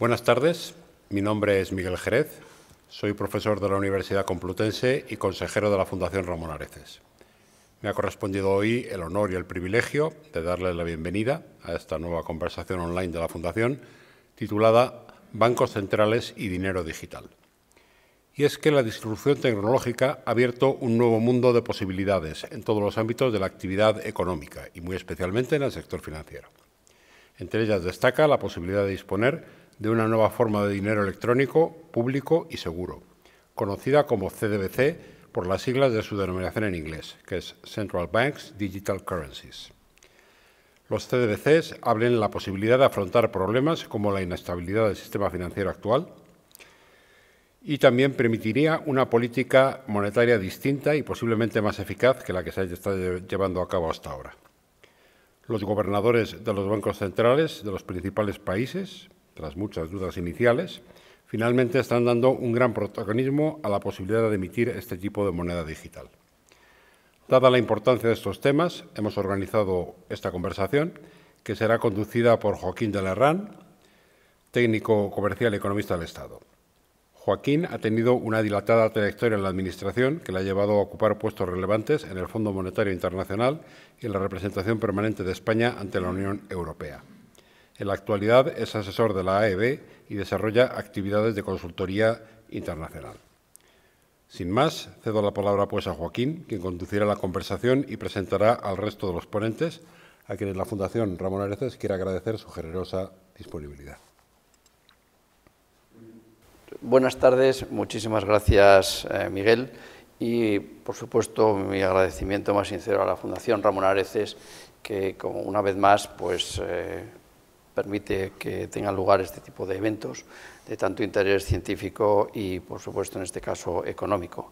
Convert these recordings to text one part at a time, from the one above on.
Buenas tardes, mi nombre es Miguel Jerez, soy profesor de la Universidad Complutense y consejero de la Fundación Ramón Areces. Me ha correspondido hoy el honor y el privilegio de darles la bienvenida a esta nueva conversación online de la Fundación, titulada Bancos Centrales y Dinero Digital. Y es que la disrupción tecnológica ha abierto un nuevo mundo de posibilidades en todos los ámbitos de la actividad económica y muy especialmente en el sector financiero. Entre ellas destaca la posibilidad de disponer de una nueva forma de dinero electrónico, público y seguro, conocida como CDBC por las siglas de su denominación en inglés, que es Central Banks Digital Currencies. Los CDBCs abren la posibilidad de afrontar problemas como la inestabilidad del sistema financiero actual y también permitiría una política monetaria distinta y posiblemente más eficaz que la que se está llevando a cabo hasta ahora. Los gobernadores de los bancos centrales de los principales países, tras muchas dudas iniciales, finalmente están dando un gran protagonismo a la posibilidad de emitir este tipo de moneda digital. Dada la importancia de estos temas, hemos organizado esta conversación, que será conducida por Joaquín de la Herrán, técnico comercial y economista del Estado. Joaquín ha tenido una dilatada trayectoria en la Administración que le ha llevado a ocupar puestos relevantes en el Fondo Monetario Internacional y en la representación permanente de España ante la Unión Europea. En la actualidad es asesor de la AEB y desarrolla actividades de consultoría internacional. Sin más, cedo la palabra pues a Joaquín, quien conducirá la conversación y presentará al resto de los ponentes, a quienes la Fundación Ramón Areces quiere agradecer su generosa disponibilidad. Buenas tardes, muchísimas gracias, Miguel. Y, por supuesto, mi agradecimiento más sincero a la Fundación Ramón Areces, que, como una vez más, pues permite que tengan lugar este tipo de eventos de tanto interés científico y, por supuesto, en este caso, económico.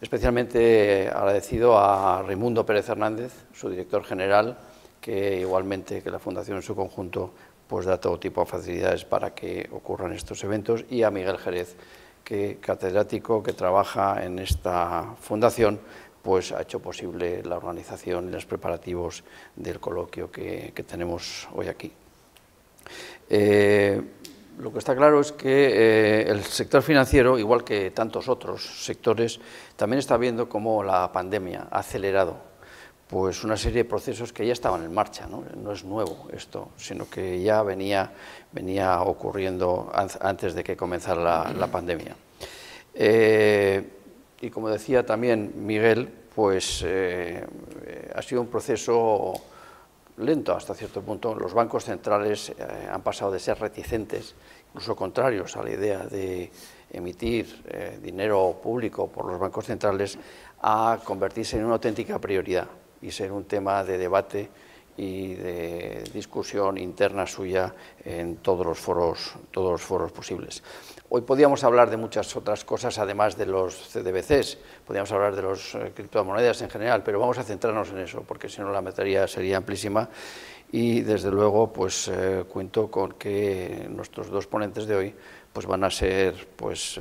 Especialmente agradecido a Raimundo Pérez Hernández, su director general, que igualmente que la Fundación en su conjunto pues da todo tipo de facilidades para que ocurran estos eventos, y a Miguel Jerez, que catedrático que trabaja en esta fundación, pues ha hecho posible la organización y los preparativos del coloquio que tenemos hoy aquí. Lo que está claro es que el sector financiero, igual que tantos otros sectores, también está viendo cómo la pandemia ha acelerado pues una serie de procesos que ya estaban en marcha, ¿no? No es nuevo esto, sino que ya venía ocurriendo antes de que comenzara la pandemia. Y como decía también Miguel, pues ha sido un proceso lento hasta cierto punto. Los bancos centrales han pasado de ser reticentes, incluso contrarios a la idea de emitir dinero público por los bancos centrales, a convertirse en una auténtica prioridad y ser un tema de debate y de discusión interna suya en todos los foros posibles. Hoy podíamos hablar de muchas otras cosas, además de los CDBCs, podíamos hablar de las criptomonedas en general, pero vamos a centrarnos en eso, porque si no la materia sería amplísima, y desde luego pues cuento con que nuestros dos ponentes de hoy pues van a ser, pues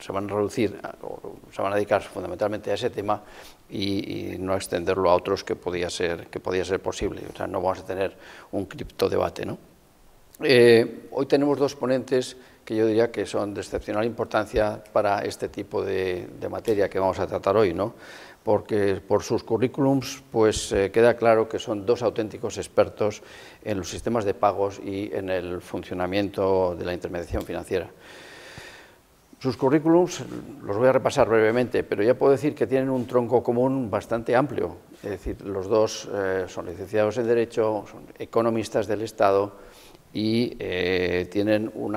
se van a dedicar fundamentalmente a ese tema y no a extenderlo a otros que podía ser posible. O sea, no vamos a tener un criptodebate, ¿no? Hoy tenemos dos ponentes que yo diría que son de excepcional importancia para este tipo de materia que vamos a tratar hoy, ¿no? Porque por sus currículums pues queda claro que son dos auténticos expertos en los sistemas de pagos y en el funcionamiento de la intermediación financiera. Sus currículums los voy a repasar brevemente, pero ya puedo decir que tienen un tronco común bastante amplio. Es decir, los dos son licenciados en Derecho, son economistas del Estado y tienen un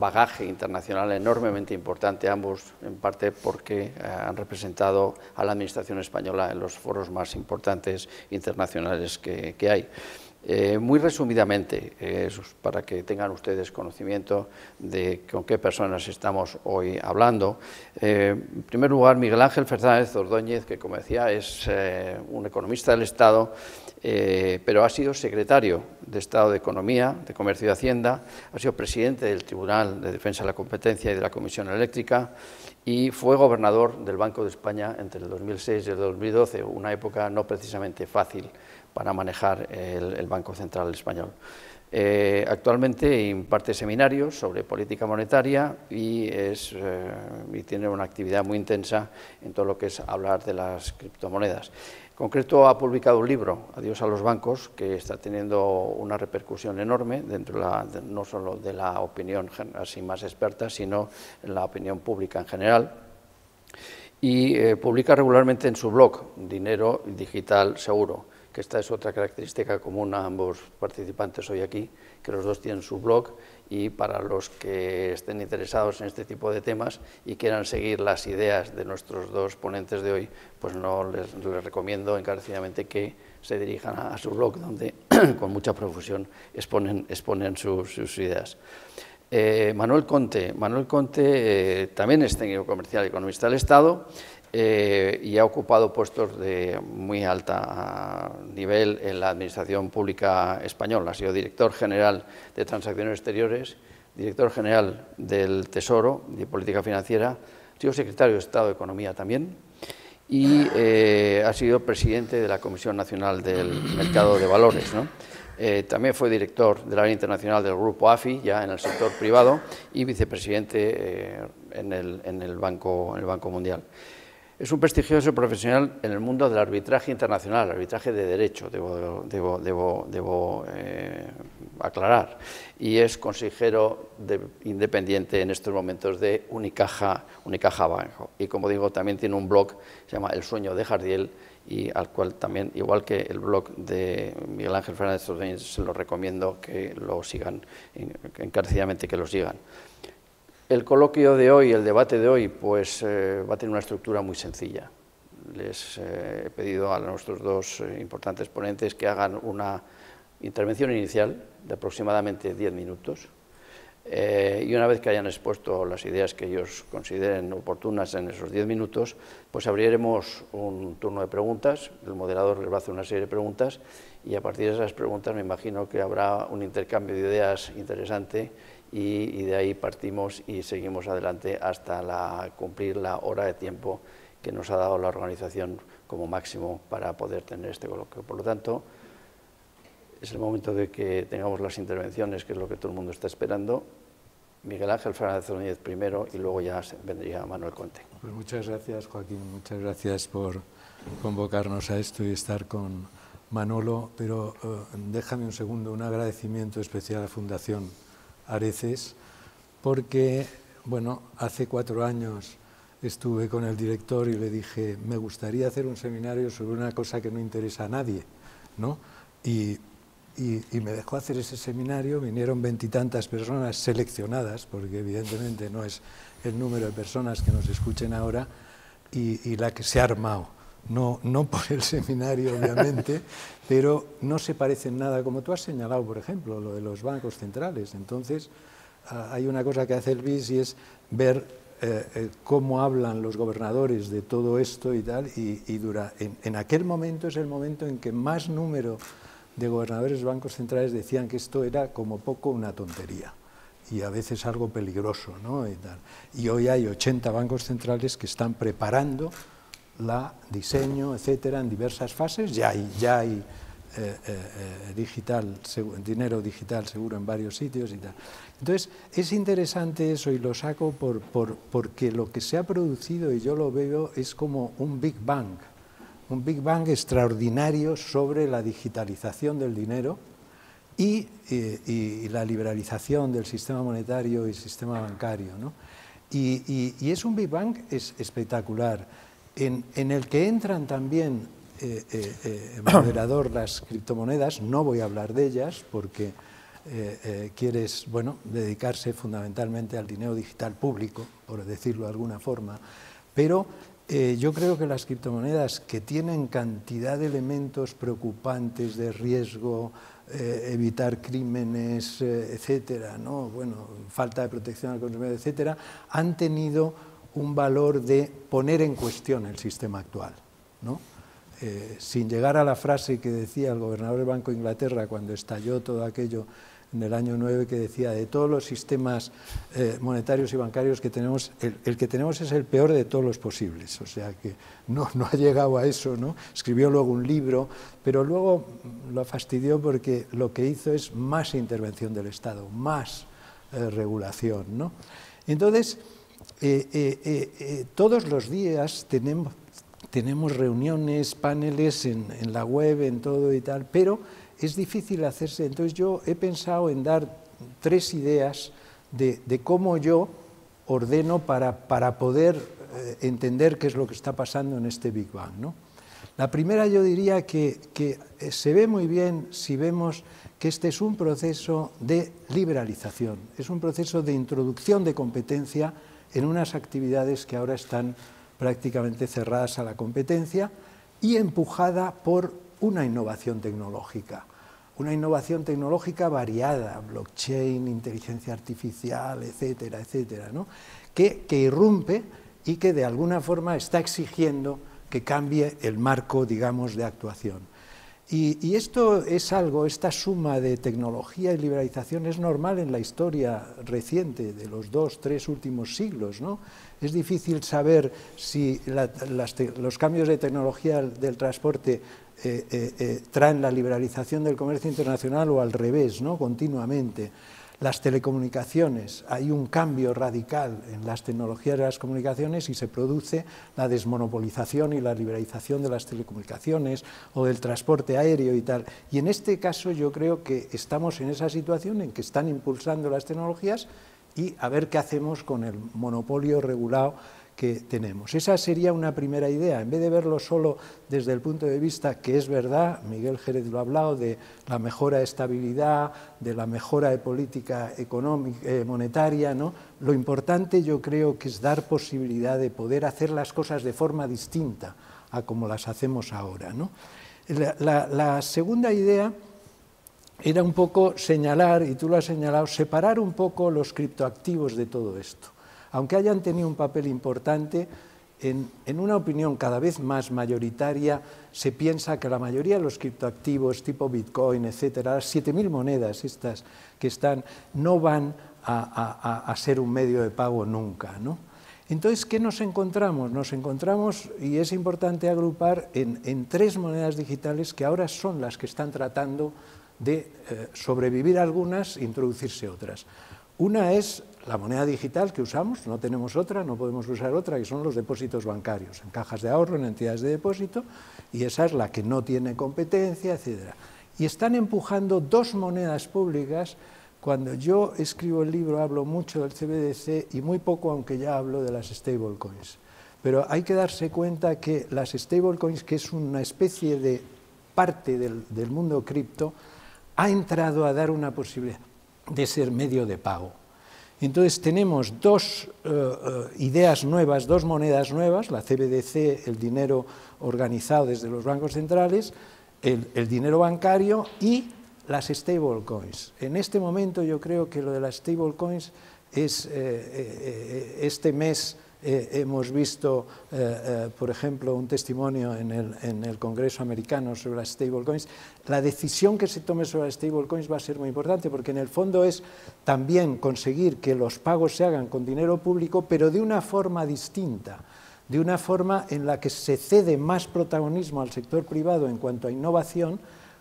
bagaje internacional enormemente importante, ambos en parte porque han representado a la Administración española en los foros más importantes internacionales que hay. Muy resumidamente, para que tengan ustedes conocimiento de con qué personas estamos hoy hablando. En primer lugar, Miguel Ángel Fernández Ordóñez, que como decía es un economista del Estado, pero ha sido secretario de Estado de Economía, de Comercio y Hacienda, ha sido presidente del Tribunal de Defensa de la Competencia y de la Comisión Eléctrica, y fue gobernador del Banco de España entre el 2006 y el 2012, una época no precisamente fácil para manejar el Banco Central Español. Actualmente imparte seminarios sobre política monetaria y tiene una actividad muy intensa en todo lo que es hablar de las criptomonedas. En concreto, ha publicado un libro, Adiós a los bancos, que está teniendo una repercusión enorme, dentro no solo de la opinión así más experta, sino en la opinión pública en general. Y publica regularmente en su blog, Dinero digital seguro, que esta es otra característica común a ambos participantes hoy aquí, que los dos tienen su blog, y para los que estén interesados en este tipo de temas y quieran seguir las ideas de nuestros dos ponentes de hoy, pues no les recomiendo encarecidamente que se dirijan a su blog, donde con mucha profusión exponen sus ideas. Manuel Conthe. Manuel Conthe también es técnico comercial y economista del Estado, y ha ocupado puestos de muy alto nivel en la Administración Pública Española. Ha sido director general de Transacciones Exteriores, director general del Tesoro de Política Financiera, ha sido secretario de Estado de Economía también y ha sido presidente de la Comisión Nacional del Mercado de Valores, ¿no? También fue director del área internacional del Grupo AFI, ya en el sector privado, y vicepresidente en el Banco Mundial. Es un prestigioso profesional en el mundo del arbitraje internacional, arbitraje de derecho, debo aclarar, y es consejero independiente en estos momentos de Unicaja Banco. Y como digo, también tiene un blog que se llama El sueño de Jardiel, y al cual también, igual que el blog de Miguel Ángel Fernández Ordóñez, se lo recomiendo que lo sigan, encarecidamente que lo sigan. El coloquio de hoy, el debate de hoy, pues va a tener una estructura muy sencilla. Les he pedido a nuestros dos importantes ponentes que hagan una intervención inicial de aproximadamente 10 minutos y una vez que hayan expuesto las ideas que ellos consideren oportunas en esos 10 minutos, pues abriremos un turno de preguntas. El moderador les va a hacer una serie de preguntas y a partir de esas preguntas me imagino que habrá un intercambio de ideas interesante. Y de ahí partimos y seguimos adelante hasta cumplir la hora de tiempo que nos ha dado la organización como máximo para poder tener este coloquio. Por lo tanto, es el momento de que tengamos las intervenciones, que es lo que todo el mundo está esperando. Miguel Ángel Fernández Ordóñez primero y luego ya vendría Manuel Conthe. Pues muchas gracias, Joaquín, muchas gracias por convocarnos a esto y estar con Manolo, pero déjame un segundo, un agradecimiento especial a la Fundación Areces, porque bueno, hace 4 años estuve con el director y le dije, me gustaría hacer un seminario sobre una cosa que no interesa a nadie, ¿no? Y me dejó hacer ese seminario, vinieron 20 y tantas personas seleccionadas, porque evidentemente no es el número de personas que nos escuchen ahora, y la que se ha armado, no por el seminario obviamente, pero no se parecen nada, como tú has señalado, por ejemplo, lo de los bancos centrales. Entonces, hay una cosa que hace el BIS y es ver cómo hablan los gobernadores de todo esto y tal, y dura. En aquel momento es el momento en que más número de gobernadores de bancos centrales decían que esto era como poco una tontería y a veces algo peligroso, ¿no? Y tal. Y hoy hay 80 bancos centrales que están preparando la diseño, etcétera, en diversas fases. Ya hay dinero digital seguro en varios sitios y tal. Entonces, es interesante eso y lo saco porque lo que se ha producido, y yo lo veo, es como un Big Bang extraordinario sobre la digitalización del dinero y la liberalización del sistema monetario y sistema bancario, ¿no? Y es un Big Bang espectacular. En el que entran también, moderador, las criptomonedas. No voy a hablar de ellas porque quieres, bueno, dedicarse fundamentalmente al dinero digital público, por decirlo de alguna forma, pero yo creo que las criptomonedas, que tienen cantidad de elementos preocupantes de riesgo, evitar crímenes, etcétera, ¿no? Bueno, falta de protección al consumidor, etcétera, han tenido un valor de poner en cuestión el sistema actual, ¿no? Sin llegar a la frase que decía el gobernador del Banco de Inglaterra cuando estalló todo aquello en el año 9 que decía, de todos los sistemas monetarios y bancarios que tenemos, el que tenemos es el peor de todos los posibles, o sea que no ha llegado a eso, ¿no? Escribió luego un libro, pero luego lo fastidió porque lo que hizo es más intervención del Estado, más regulación, ¿no? Entonces, todos los días tenemos reuniones, paneles en la web, en todo y tal, pero es difícil hacerse. Entonces yo he pensado en dar tres ideas de cómo yo ordeno para poder entender qué es lo que está pasando en este Big Bang, ¿no? La primera, yo diría que se ve muy bien si vemos que este es un proceso de liberalización, es un proceso de introducción de competencia en unas actividades que ahora están prácticamente cerradas a la competencia y empujada por una innovación tecnológica variada, blockchain, inteligencia artificial, etcétera, etcétera, ¿no? que irrumpe y que de alguna forma está exigiendo que cambie el marco, digamos, de actuación. Y esto es algo, esta suma de tecnología y liberalización es normal en la historia reciente de los 2, 3 últimos siglos, ¿no? Es difícil saber si los cambios de tecnología del transporte traen la liberalización del comercio internacional o al revés, ¿no? Continuamente. Las telecomunicaciones, hay un cambio radical en las tecnologías de las comunicaciones y se produce la desmonopolización y la liberalización de las telecomunicaciones o del transporte aéreo y tal. Y en este caso yo creo que estamos en esa situación en que están impulsando las tecnologías y a ver qué hacemos con el monopolio regulado que tenemos. Esa sería una primera idea, en vez de verlo solo desde el punto de vista, que es verdad, Miguel Jerez lo ha hablado, de la mejora de estabilidad, de la mejora de política económica, monetaria, ¿no? Lo importante yo creo que es dar posibilidad de poder hacer las cosas de forma distinta a como las hacemos ahora, ¿no? La segunda idea era un poco señalar, y tú lo has señalado, separar un poco los criptoactivos de todo esto. Aunque hayan tenido un papel importante, en una opinión cada vez más mayoritaria se piensa que la mayoría de los criptoactivos tipo Bitcoin, etcétera, las 7.000 monedas estas que están, no van a ser un medio de pago nunca, ¿no? Entonces, ¿qué nos encontramos? Nos encontramos, y es importante agrupar, en tres monedas digitales que ahora son las que están tratando de sobrevivir algunas e introducirse otras. Una es la moneda digital que usamos, no tenemos otra, no podemos usar otra, que son los depósitos bancarios, en cajas de ahorro, en entidades de depósito, y esa es la que no tiene competencia, etc. Y están empujando dos monedas públicas. Cuando yo escribo el libro hablo mucho del CBDC y muy poco, aunque ya hablo de las stablecoins. Pero hay que darse cuenta que las stablecoins, que es una especie de parte del mundo cripto, ha entrado a dar una posibilidad de ser medio de pago. Entonces tenemos dos ideas nuevas, dos monedas nuevas, la CBDC, el dinero organizado desde los bancos centrales, el dinero bancario y las stablecoins. En este momento yo creo que lo de las stablecoins es, este mes hemos visto, por ejemplo, un testimonio en el Congreso americano sobre las stablecoins. La decisión que se tome sobre las stablecoins va a ser muy importante, porque en el fondo es también conseguir que los pagos se hagan con dinero público, pero de una forma distinta, de una forma en la que se cede más protagonismo al sector privado en cuanto a innovación,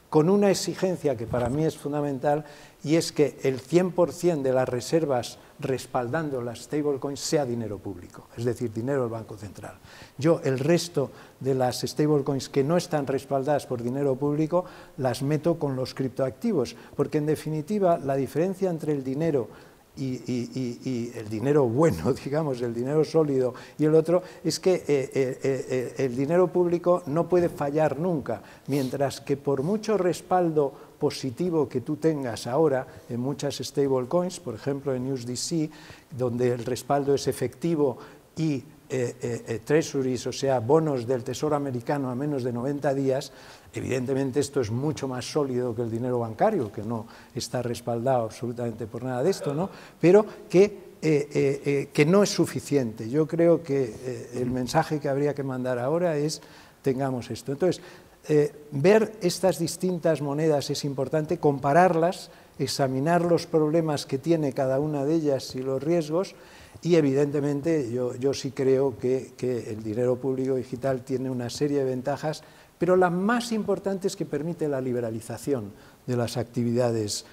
con una exigencia que para mí es fundamental, y es que el 100% de las reservas respaldando las stablecoins sea dinero público, es decir, dinero del Banco Central. Yo el resto de las stablecoins que no están respaldadas por dinero público las meto con los criptoactivos, porque en definitiva la diferencia entre el dinero y el dinero bueno, digamos, el dinero sólido y el otro, es que el dinero público no puede fallar nunca, mientras que por mucho respaldo positivo que tú tengas ahora en muchas stablecoins, por ejemplo en USDC, donde el respaldo es efectivo y treasuries, o sea, bonos del Tesoro americano a menos de 90 días, evidentemente esto es mucho más sólido que el dinero bancario, que no está respaldado absolutamente por nada de esto, ¿no? Pero que no es suficiente. Yo creo que el mensaje que habría que mandar ahora es: tengamos esto. Entonces, Ver estas distintas monedas es importante, compararlas, examinar los problemas que tiene cada una de ellas y los riesgos, y evidentemente yo sí creo que el dinero público digital tiene una serie de ventajas, pero la más importante es que permite la liberalización de las actividades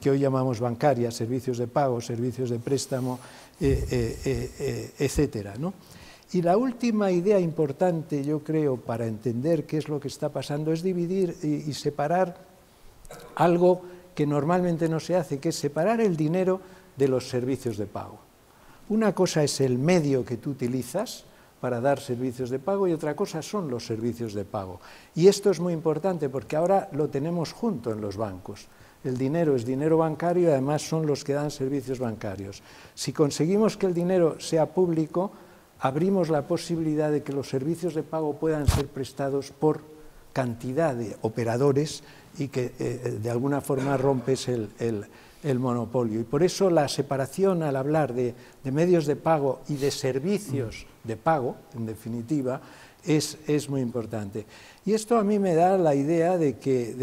que hoy llamamos bancarias, servicios de pago, servicios de préstamo, etcétera, ¿no? Y la última idea importante, yo creo, para entender qué es lo que está pasando, es dividir y separar algo que normalmente no se hace, que es separar el dinero de los servicios de pago. Una cosa es el medio que tú utilizas para dar servicios de pago y otra cosa son los servicios de pago. Y esto es muy importante porque ahora lo tenemos junto en los bancos. El dinero es dinero bancario y además son los que dan servicios bancarios. Si conseguimos que el dinero sea público, abrimos la posibilidad de que los servicios de pago puedan ser prestados por cantidad de operadores y que de alguna forma rompes el monopolio. Y por eso la separación al hablar de medios de pago y de servicios de pago, en definitiva, es muy importante. Y esto a mí me da la idea de que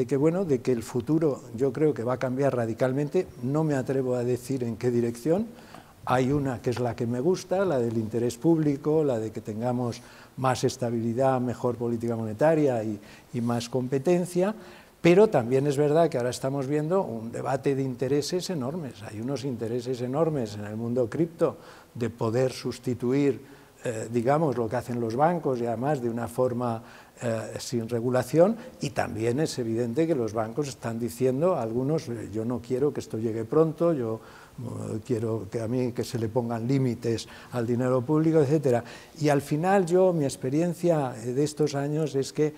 el futuro yo creo que va a cambiar radicalmente. No me atrevo a decir en qué dirección. Hay una que es la que me gusta, la del interés público, la de que tengamos más estabilidad, mejor política monetaria y más competencia. Pero también es verdad que ahora estamos viendo un debate de intereses enormes. Hay unos intereses enormes en el mundo cripto de poder sustituir, digamos, lo que hacen los bancos y además de una forma sin regulación. Y también es evidente que los bancos están diciendo a algunos, yo no quiero que esto llegue pronto, yo quiero que se le pongan límites al dinero público, etcétera. Y al final mi experiencia de estos años es que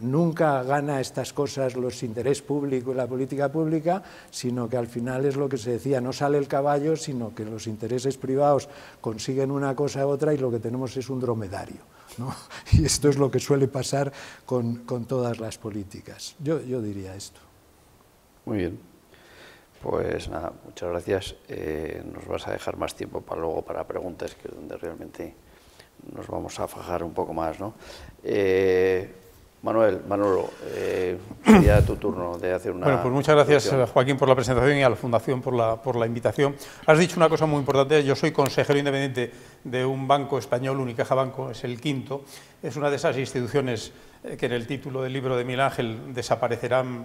nunca gana estas cosas los intereses públicos y la política pública, sino que al final es lo que se decía, no sale el caballo, sino que los intereses privados consiguen una cosa u otra y lo que tenemos es un dromedario, ¿no? Y esto es lo que suele pasar con todas las políticas. Yo diría esto. Muy bien. Pues nada, muchas gracias. Nos vas a dejar más tiempo para luego para preguntas, que es donde realmente nos vamos a fajar un poco más, ¿no? Manolo, sería tu turno de hacer una... Bueno, pues muchas gracias, Joaquín, por la presentación y a la Fundación por la invitación. Has dicho una cosa muy importante. Yo soy consejero independiente de un banco español, Unicaja Banco, es el quinto. Es una de esas instituciones que en el título del libro de Miguel Ángel desaparecerán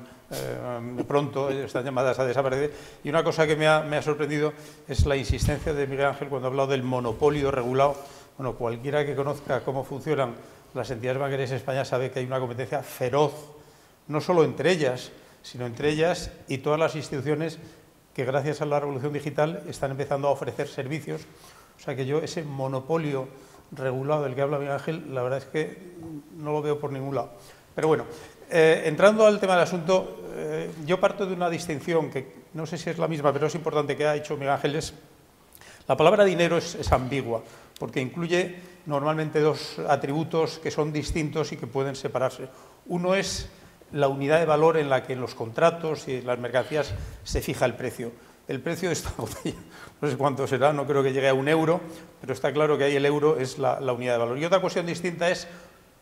pronto, están llamadas a desaparecer. Y una cosa que me ha sorprendido es la insistencia de Miguel Ángel cuando ha hablado del monopolio regulado. Bueno, cualquiera que conozca cómo funcionan las entidades bancarias en España sabe que hay una competencia feroz, no solo entre ellas, sino entre ellas y todas las instituciones que gracias a la revolución digital están empezando a ofrecer servicios. O sea que yo ese monopolio regulado del que habla Miguel Ángel, la verdad es que no lo veo por ningún lado. Pero bueno, entrando al tema del asunto, yo parto de una distinción que no sé si es la misma, pero es importante que ha hecho Miguel Ángel. La palabra dinero es ambigua, porque incluye normalmente dos atributos que son distintos y que pueden separarse. Uno es la unidad de valor en la que en los contratos y en las mercancías se fija el precio. El precio de esta botella, no sé cuánto será, no creo que llegue a €1, pero está claro que ahí el euro es la unidad de valor. Y otra cuestión distinta es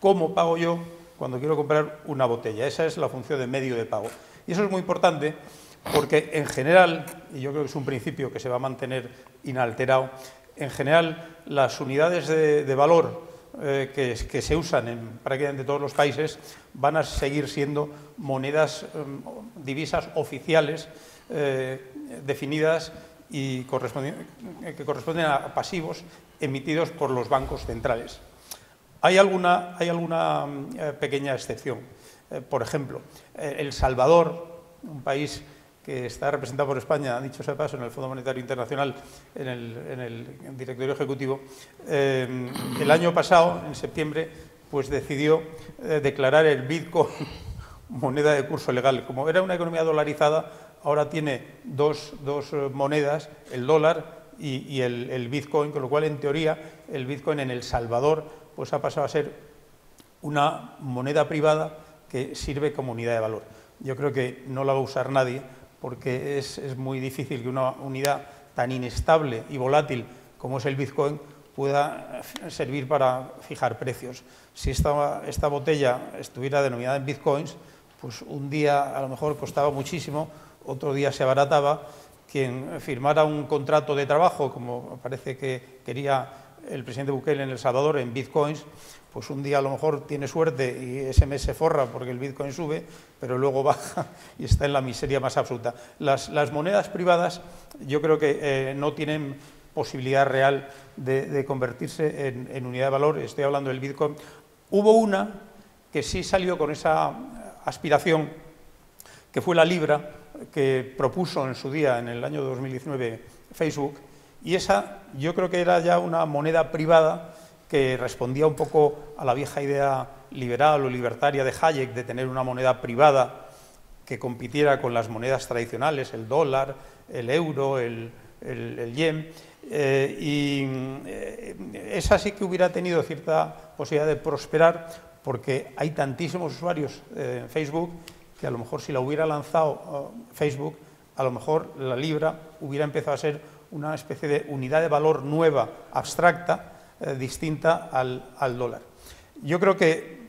cómo pago yo cuando quiero comprar una botella. Esa es la función de medio de pago. Y eso es muy importante porque en general, y yo creo que es un principio que se va a mantener inalterado, en general, las unidades de valor que se usan en prácticamente todos los países van a seguir siendo monedas, divisas oficiales definidas y que corresponden a pasivos emitidos por los bancos centrales. Hay alguna pequeña excepción. Por ejemplo, El Salvador, un país que está representado por España, dicho sea paso, en el Fondo Monetario Internacional, en el directorio ejecutivo, el año pasado, en septiembre, pues decidió declarar el Bitcoin moneda de curso legal. Como era una economía dolarizada, ahora tiene dos monedas, el dólar y el Bitcoin, con lo cual, en teoría, el Bitcoin en El Salvador pues ha pasado a ser una moneda privada que sirve como unidad de valor. Yo creo que no la va a usar nadie, porque es muy difícil que una unidad tan inestable y volátil como es el Bitcoin pueda servir para fijar precios. Si esta botella estuviera denominada en bitcoins, pues un día a lo mejor costaba muchísimo, otro día se abarataba. Quien firmara un contrato de trabajo, como parece que quería el presidente Bukele en El Salvador, en bitcoins, pues un día a lo mejor tiene suerte y ese mes se forra porque el bitcoin sube, pero luego baja y está en la miseria más absoluta. Las monedas privadas yo creo que no tienen posibilidad real de convertirse en unidad de valor. Estoy hablando del bitcoin. Hubo una que sí salió con esa aspiración, que fue la Libra, que propuso en su día, en el año 2019, Facebook, y esa yo creo que era ya una moneda privada que respondía un poco a la vieja idea liberal o libertaria de Hayek de tener una moneda privada que compitiera con las monedas tradicionales, el dólar, el euro, el yen, esa sí que hubiera tenido cierta posibilidad de prosperar porque hay tantísimos usuarios en Facebook que a lo mejor si la hubiera lanzado Facebook, a lo mejor la Libra hubiera empezado a ser una especie de unidad de valor nueva, abstracta, distinta al dólar. Yo creo que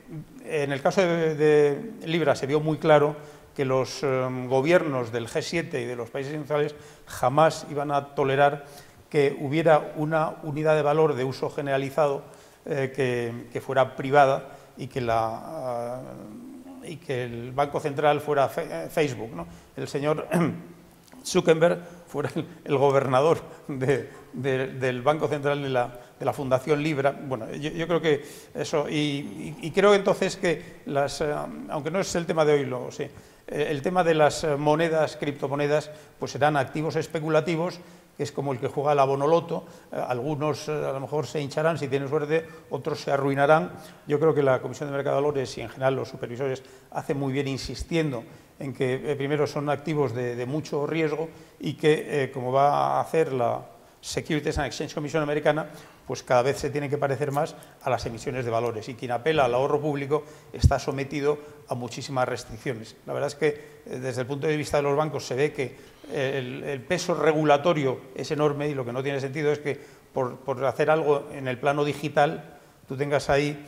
en el caso de Libra se vio muy claro que los gobiernos del G7 y de los países industriales jamás iban a tolerar que hubiera una unidad de valor de uso generalizado que fuera privada y que el Banco Central fuera Facebook, ¿no? El señor Zuckerberg fuera el gobernador del Banco Central de la Fundación Libra. Bueno, yo creo que eso, y creo entonces que aunque no es el tema de hoy, el tema de las monedas, criptomonedas, pues serán activos especulativos, que es como el que juega la bonoloto. Algunos a lo mejor se hincharán si tienen suerte, otros se arruinarán. Yo creo que la Comisión de Mercado de Valores y en general los supervisores hacen muy bien insistiendo en que primero son activos de mucho riesgo y que como va a hacer la Securities and Exchange Commission americana, pues cada vez se tiene que parecer más a las emisiones de valores y quien apela al ahorro público está sometido a muchísimas restricciones. La verdad es que desde el punto de vista de los bancos se ve que el peso regulatorio es enorme y lo que no tiene sentido es que por hacer algo en el plano digital tú tengas ahí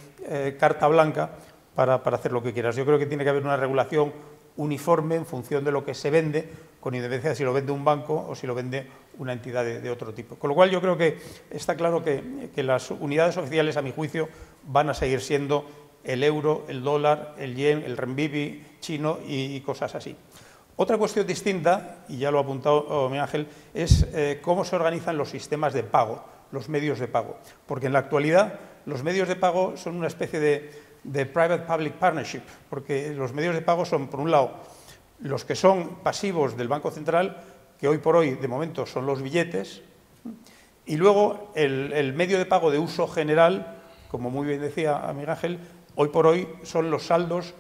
carta blanca para hacer lo que quieras. Yo creo que tiene que haber una regulación uniforme en función de lo que se vende, con independencia de si lo vende un banco o si lo vende una entidad de otro tipo. Con lo cual yo creo que está claro que las unidades oficiales, a mi juicio, van a seguir siendo el euro, el dólar, el yen, el renminbi chino y cosas así. Otra cuestión distinta, y ya lo ha apuntado Miguel Ángel, es cómo se organizan los sistemas de pago, los medios de pago. Porque en la actualidad los medios de pago son una especie de private-public partnership, porque los medios de pago son, por un lado, los que son pasivos del Banco Central, que hoy por hoy, de momento, son los billetes, y luego el medio de pago de uso general, como muy bien decía Miguel Ángel, hoy por hoy son los saldos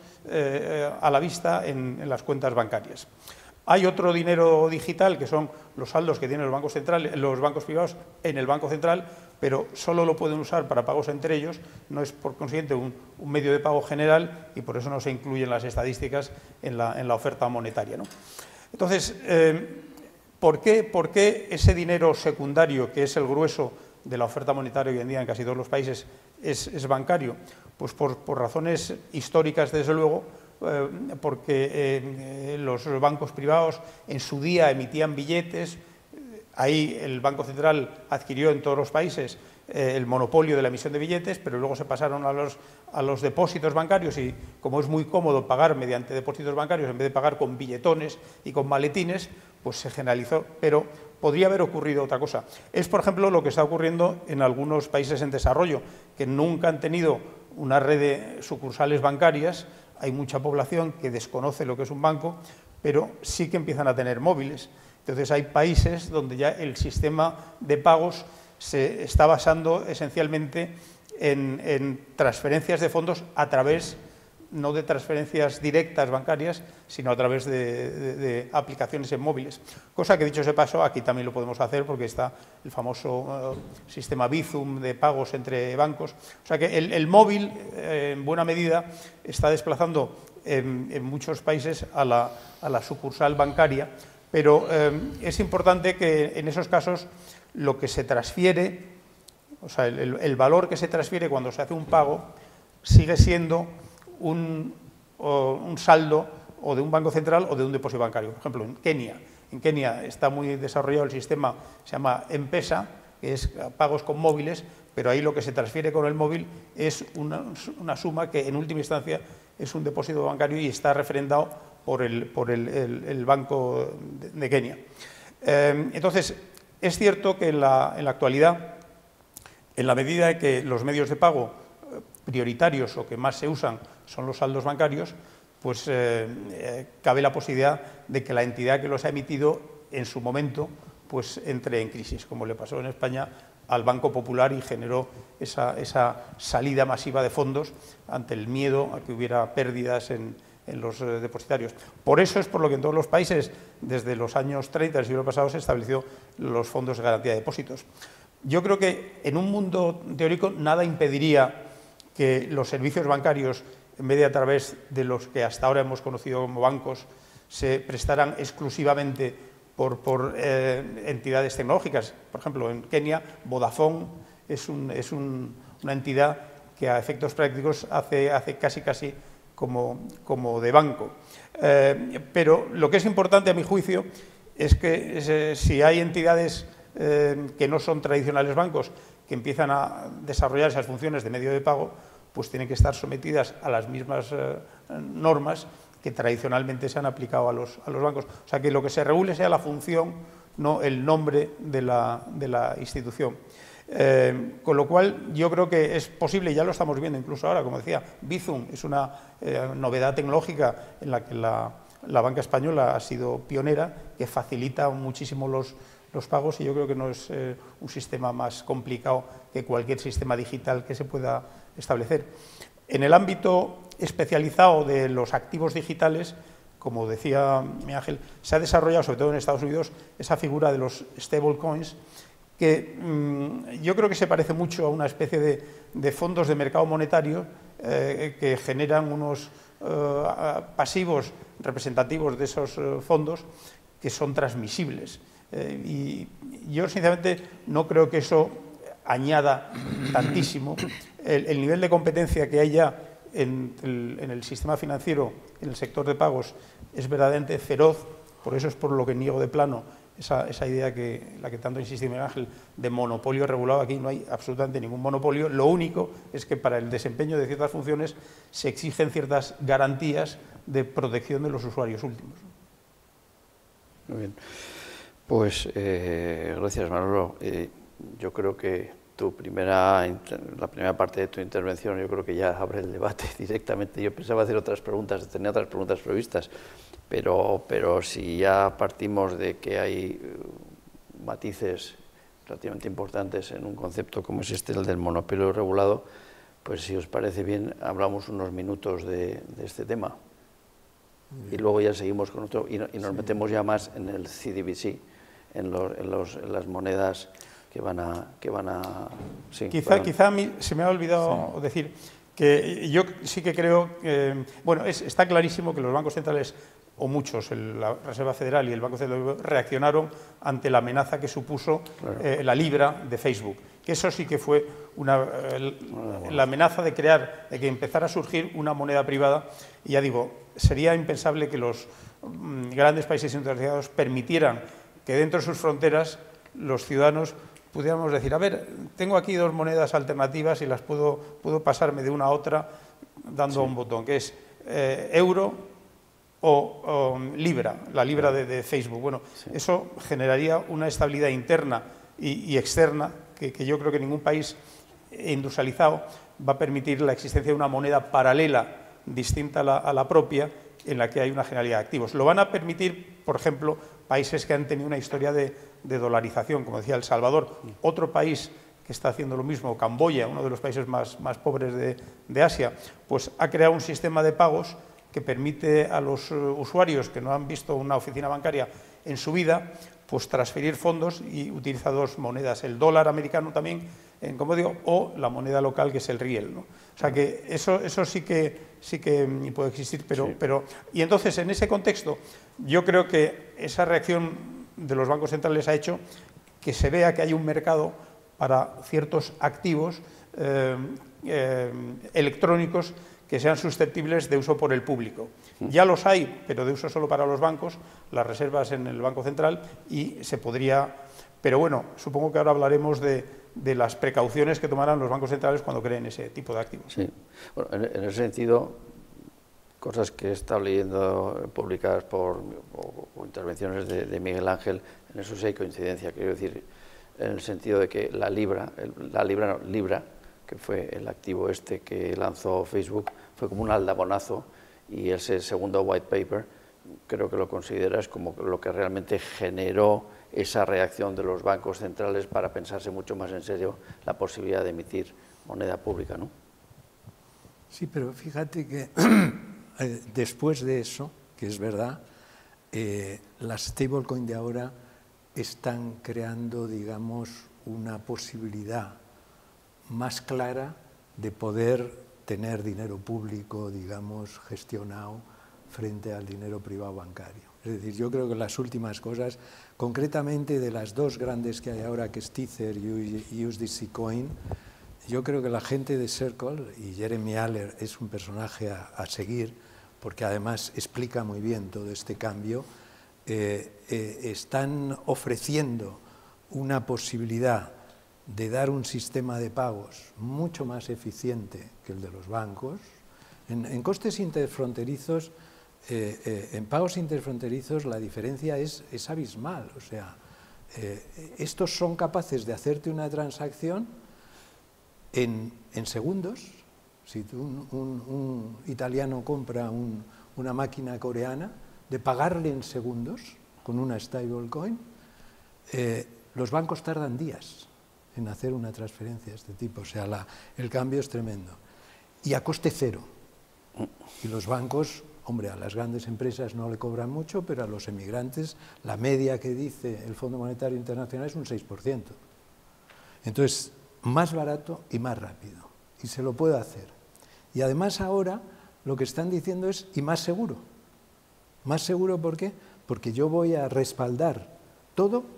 a la vista en las cuentas bancarias. Hay otro dinero digital, que son los saldos que tienen los bancos privados en el Banco Central, pero solo lo pueden usar para pagos entre ellos, no es por consiguiente un medio de pago general y por eso no se incluyen las estadísticas en la oferta monetaria, ¿no? Entonces, ¿por qué ese dinero secundario, que es el grueso de la oferta monetaria hoy en día en casi todos los países, es bancario? Pues por razones históricas, desde luego, porque los bancos privados en su día emitían billetes. Ahí el Banco Central adquirió en todos los países el monopolio de la emisión de billetes, pero luego se pasaron a los depósitos bancarios y como es muy cómodo pagar mediante depósitos bancarios en vez de pagar con billetones y con maletines, pues se generalizó, pero podría haber ocurrido otra cosa. Es, por ejemplo, lo que está ocurriendo en algunos países en desarrollo, que nunca han tenido una red de sucursales bancarias. Hay mucha población que desconoce lo que es un banco, pero sí que empiezan a tener móviles. Entonces hay países donde ya el sistema de pagos se está basando esencialmente en transferencias de fondos a través, no de transferencias directas bancarias, sino a través de aplicaciones en móviles. Cosa que, dicho sea de paso, aquí también lo podemos hacer porque está el famoso sistema Bizum de pagos entre bancos. O sea que el móvil, en buena medida, está desplazando en muchos países a la sucursal bancaria. Pero es importante que en esos casos lo que se transfiere o sea, el valor que se transfiere cuando se hace un pago sigue siendo un saldo o de un banco central o de un depósito bancario. Por ejemplo, en Kenia está muy desarrollado el sistema, se llama M-Pesa, que es pagos con móviles, pero ahí lo que se transfiere con el móvil es una suma que en última instancia es un depósito bancario y está referendado por el Banco de Kenia. Entonces, es cierto que en la actualidad, en la medida de que los medios de pago prioritarios o que más se usan son los saldos bancarios, pues cabe la posibilidad de que la entidad que los ha emitido en su momento pues entre en crisis, como le pasó en España al Banco Popular y generó esa salida masiva de fondos ante el miedo a que hubiera pérdidas en los depositarios. Por eso es por lo que en todos los países, desde los años 30 del siglo pasado, se estableció los fondos de garantía de depósitos. Yo creo que en un mundo teórico nada impediría que los servicios bancarios, en vez de a través de los que hasta ahora hemos conocido como bancos, se prestaran exclusivamente por entidades tecnológicas. Por ejemplo, en Kenia, Vodafone es una entidad que a efectos prácticos hace casi como de banco. Pero lo que es importante a mi juicio es que si hay entidades que no son tradicionales bancos, que empiezan a desarrollar esas funciones de medio de pago, pues tienen que estar sometidas a las mismas normas que tradicionalmente se han aplicado a los bancos. O sea, que lo que se regule sea la función, no el nombre de la institución. Con lo cual, yo creo que es posible, ya lo estamos viendo incluso ahora, como decía, Bizum es una novedad tecnológica en la que la banca española ha sido pionera, que facilita muchísimo los pagos, y yo creo que no es un sistema más complicado que cualquier sistema digital que se pueda establecer. En el ámbito especializado de los activos digitales, como decía Miguel Ángel, se ha desarrollado, sobre todo en Estados Unidos, esa figura de los stablecoins, que yo creo que se parece mucho a una especie de fondos de mercado monetario que generan unos pasivos representativos de esos fondos que son transmisibles. Y yo, sinceramente, no creo que eso añada tantísimo. El nivel de competencia que hay ya en el sistema financiero, en el sector de pagos, es verdaderamente feroz. Por eso es por lo que niego de plano esa idea la que tanto insiste Miguel Ángel, de monopolio regulado. Aquí no hay absolutamente ningún monopolio. Lo único es que para el desempeño de ciertas funciones se exigen ciertas garantías de protección de los usuarios últimos. Muy bien. Pues gracias, Manolo. Yo creo que la primera parte de tu intervención, yo creo que ya abre el debate directamente. Yo pensaba hacer otras preguntas, tenía otras preguntas previstas, pero si ya partimos de que hay matices relativamente importantes en un concepto como es este, el del monopolio regulado, pues si os parece bien, hablamos unos minutos de este tema. Y luego ya seguimos con otro y nos metemos ya más en el CDBC, en las monedas que van a sí, quizá a mí se me ha olvidado decir que yo sí que creo que, bueno, está clarísimo que los bancos centrales, o muchos, la Reserva Federal y el Banco Central Europeo, reaccionaron ante la amenaza que supuso la Libra de Facebook, que eso sí que fue la amenaza de que empezara a surgir una moneda privada. Y ya digo, sería impensable que los grandes países industrializados permitieran que dentro de sus fronteras los ciudadanos pudiéramos decir, a ver, tengo aquí dos monedas alternativas y las puedo pasarme de una a otra dando un botón, que es euro o libra, la libra de Facebook. Bueno, eso generaría una estabilidad interna y externa que yo creo que ningún país industrializado va a permitir la existencia de una moneda paralela distinta a la propia, en la que hay una generalidad de activos. Lo van a permitir, por ejemplo, países que han tenido una historia de dolarización, como decía El Salvador. Otro país que está haciendo lo mismo, Camboya, uno de los países más pobres de Asia, pues ha creado un sistema de pagos que permite a los usuarios que no han visto una oficina bancaria en su vida, pues transferir fondos, y utiliza dos monedas, el dólar americano también, como digo, o la moneda local, que es el riel, ¿no? O sea que eso sí que puede existir, pero y entonces en ese contexto yo creo que esa reacción de los bancos centrales ha hecho que se vea que hay un mercado para ciertos activos electrónicos que sean susceptibles de uso por el público. Ya los hay, pero de uso solo para los bancos, las reservas en el Banco Central, y se podría... Pero bueno, supongo que ahora hablaremos de las precauciones que tomarán los bancos centrales cuando creen ese tipo de activos. Sí. Bueno, en ese sentido, cosas que he estado leyendo publicadas por intervenciones de Miguel Ángel, en eso sí hay coincidencia, quiero decir, en el sentido de que Libra, que fue el activo este que lanzó Facebook, fue como un aldabonazo, y ese segundo white paper creo que lo consideras como lo que realmente generó esa reacción de los bancos centrales para pensarse mucho más en serio la posibilidad de emitir moneda pública, ¿no? Sí, pero fíjate que después de eso, que es verdad, las stablecoin de ahora están creando, digamos, una posibilidad más clara de poder tener dinero público, digamos, gestionado frente al dinero privado bancario. Es decir, yo creo que las últimas cosas, concretamente de las dos grandes que hay ahora, que es Tether y USDC Coin, yo creo que la gente de Circle, y Jeremy Aller es un personaje a seguir, porque además explica muy bien todo este cambio, están ofreciendo una posibilidad de dar un sistema de pagos mucho más eficiente que el de los bancos. En costes interfronterizos, en pagos interfronterizos, la diferencia es abismal. O sea, estos son capaces de hacerte una transacción en segundos. Si un italiano compra una máquina coreana, de pagarle en segundos con una stablecoin, los bancos tardan días en hacer una transferencia de este tipo. O sea, el cambio es tremendo. Y a coste cero. Y los bancos, hombre, a las grandes empresas no le cobran mucho, pero a los emigrantes, la media que dice el Fondo Monetario Internacional es un 6%. Entonces, más barato y más rápido. Y se lo puede hacer. Y además ahora lo que están diciendo es, y más seguro. ¿Más seguro por qué? Porque yo voy a respaldar todo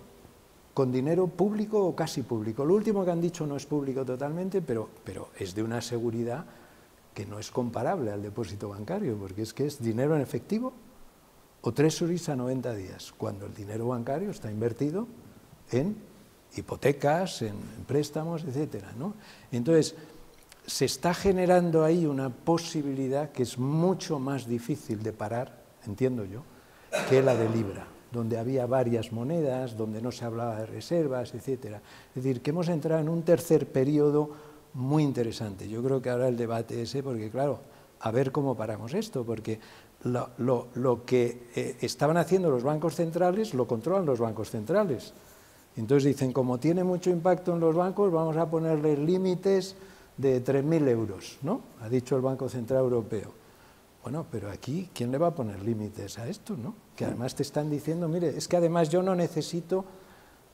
con dinero público o casi público. Lo último que han dicho no es público totalmente, pero es de una seguridad que no es comparable al depósito bancario, porque es que es dinero en efectivo o treasuries a 90 días, cuando el dinero bancario está invertido en hipotecas, en préstamos, etc., ¿no? Entonces, se está generando ahí una posibilidad que es mucho más difícil de parar, entiendo yo, que la de Libra, donde había varias monedas, donde no se hablaba de reservas, etcétera. Es decir, que hemos entrado en un tercer periodo muy interesante. Yo creo que ahora el debate ese, porque claro, a ver cómo paramos esto, porque lo que estaban haciendo los bancos centrales lo controlan los bancos centrales. Entonces dicen, como tiene mucho impacto en los bancos, vamos a ponerle límites de 3.000 euros, ¿no? Ha dicho el Banco Central Europeo. Bueno, pero aquí, ¿quién le va a poner límites a esto, no? Que además te están diciendo, mire, es que además yo no necesito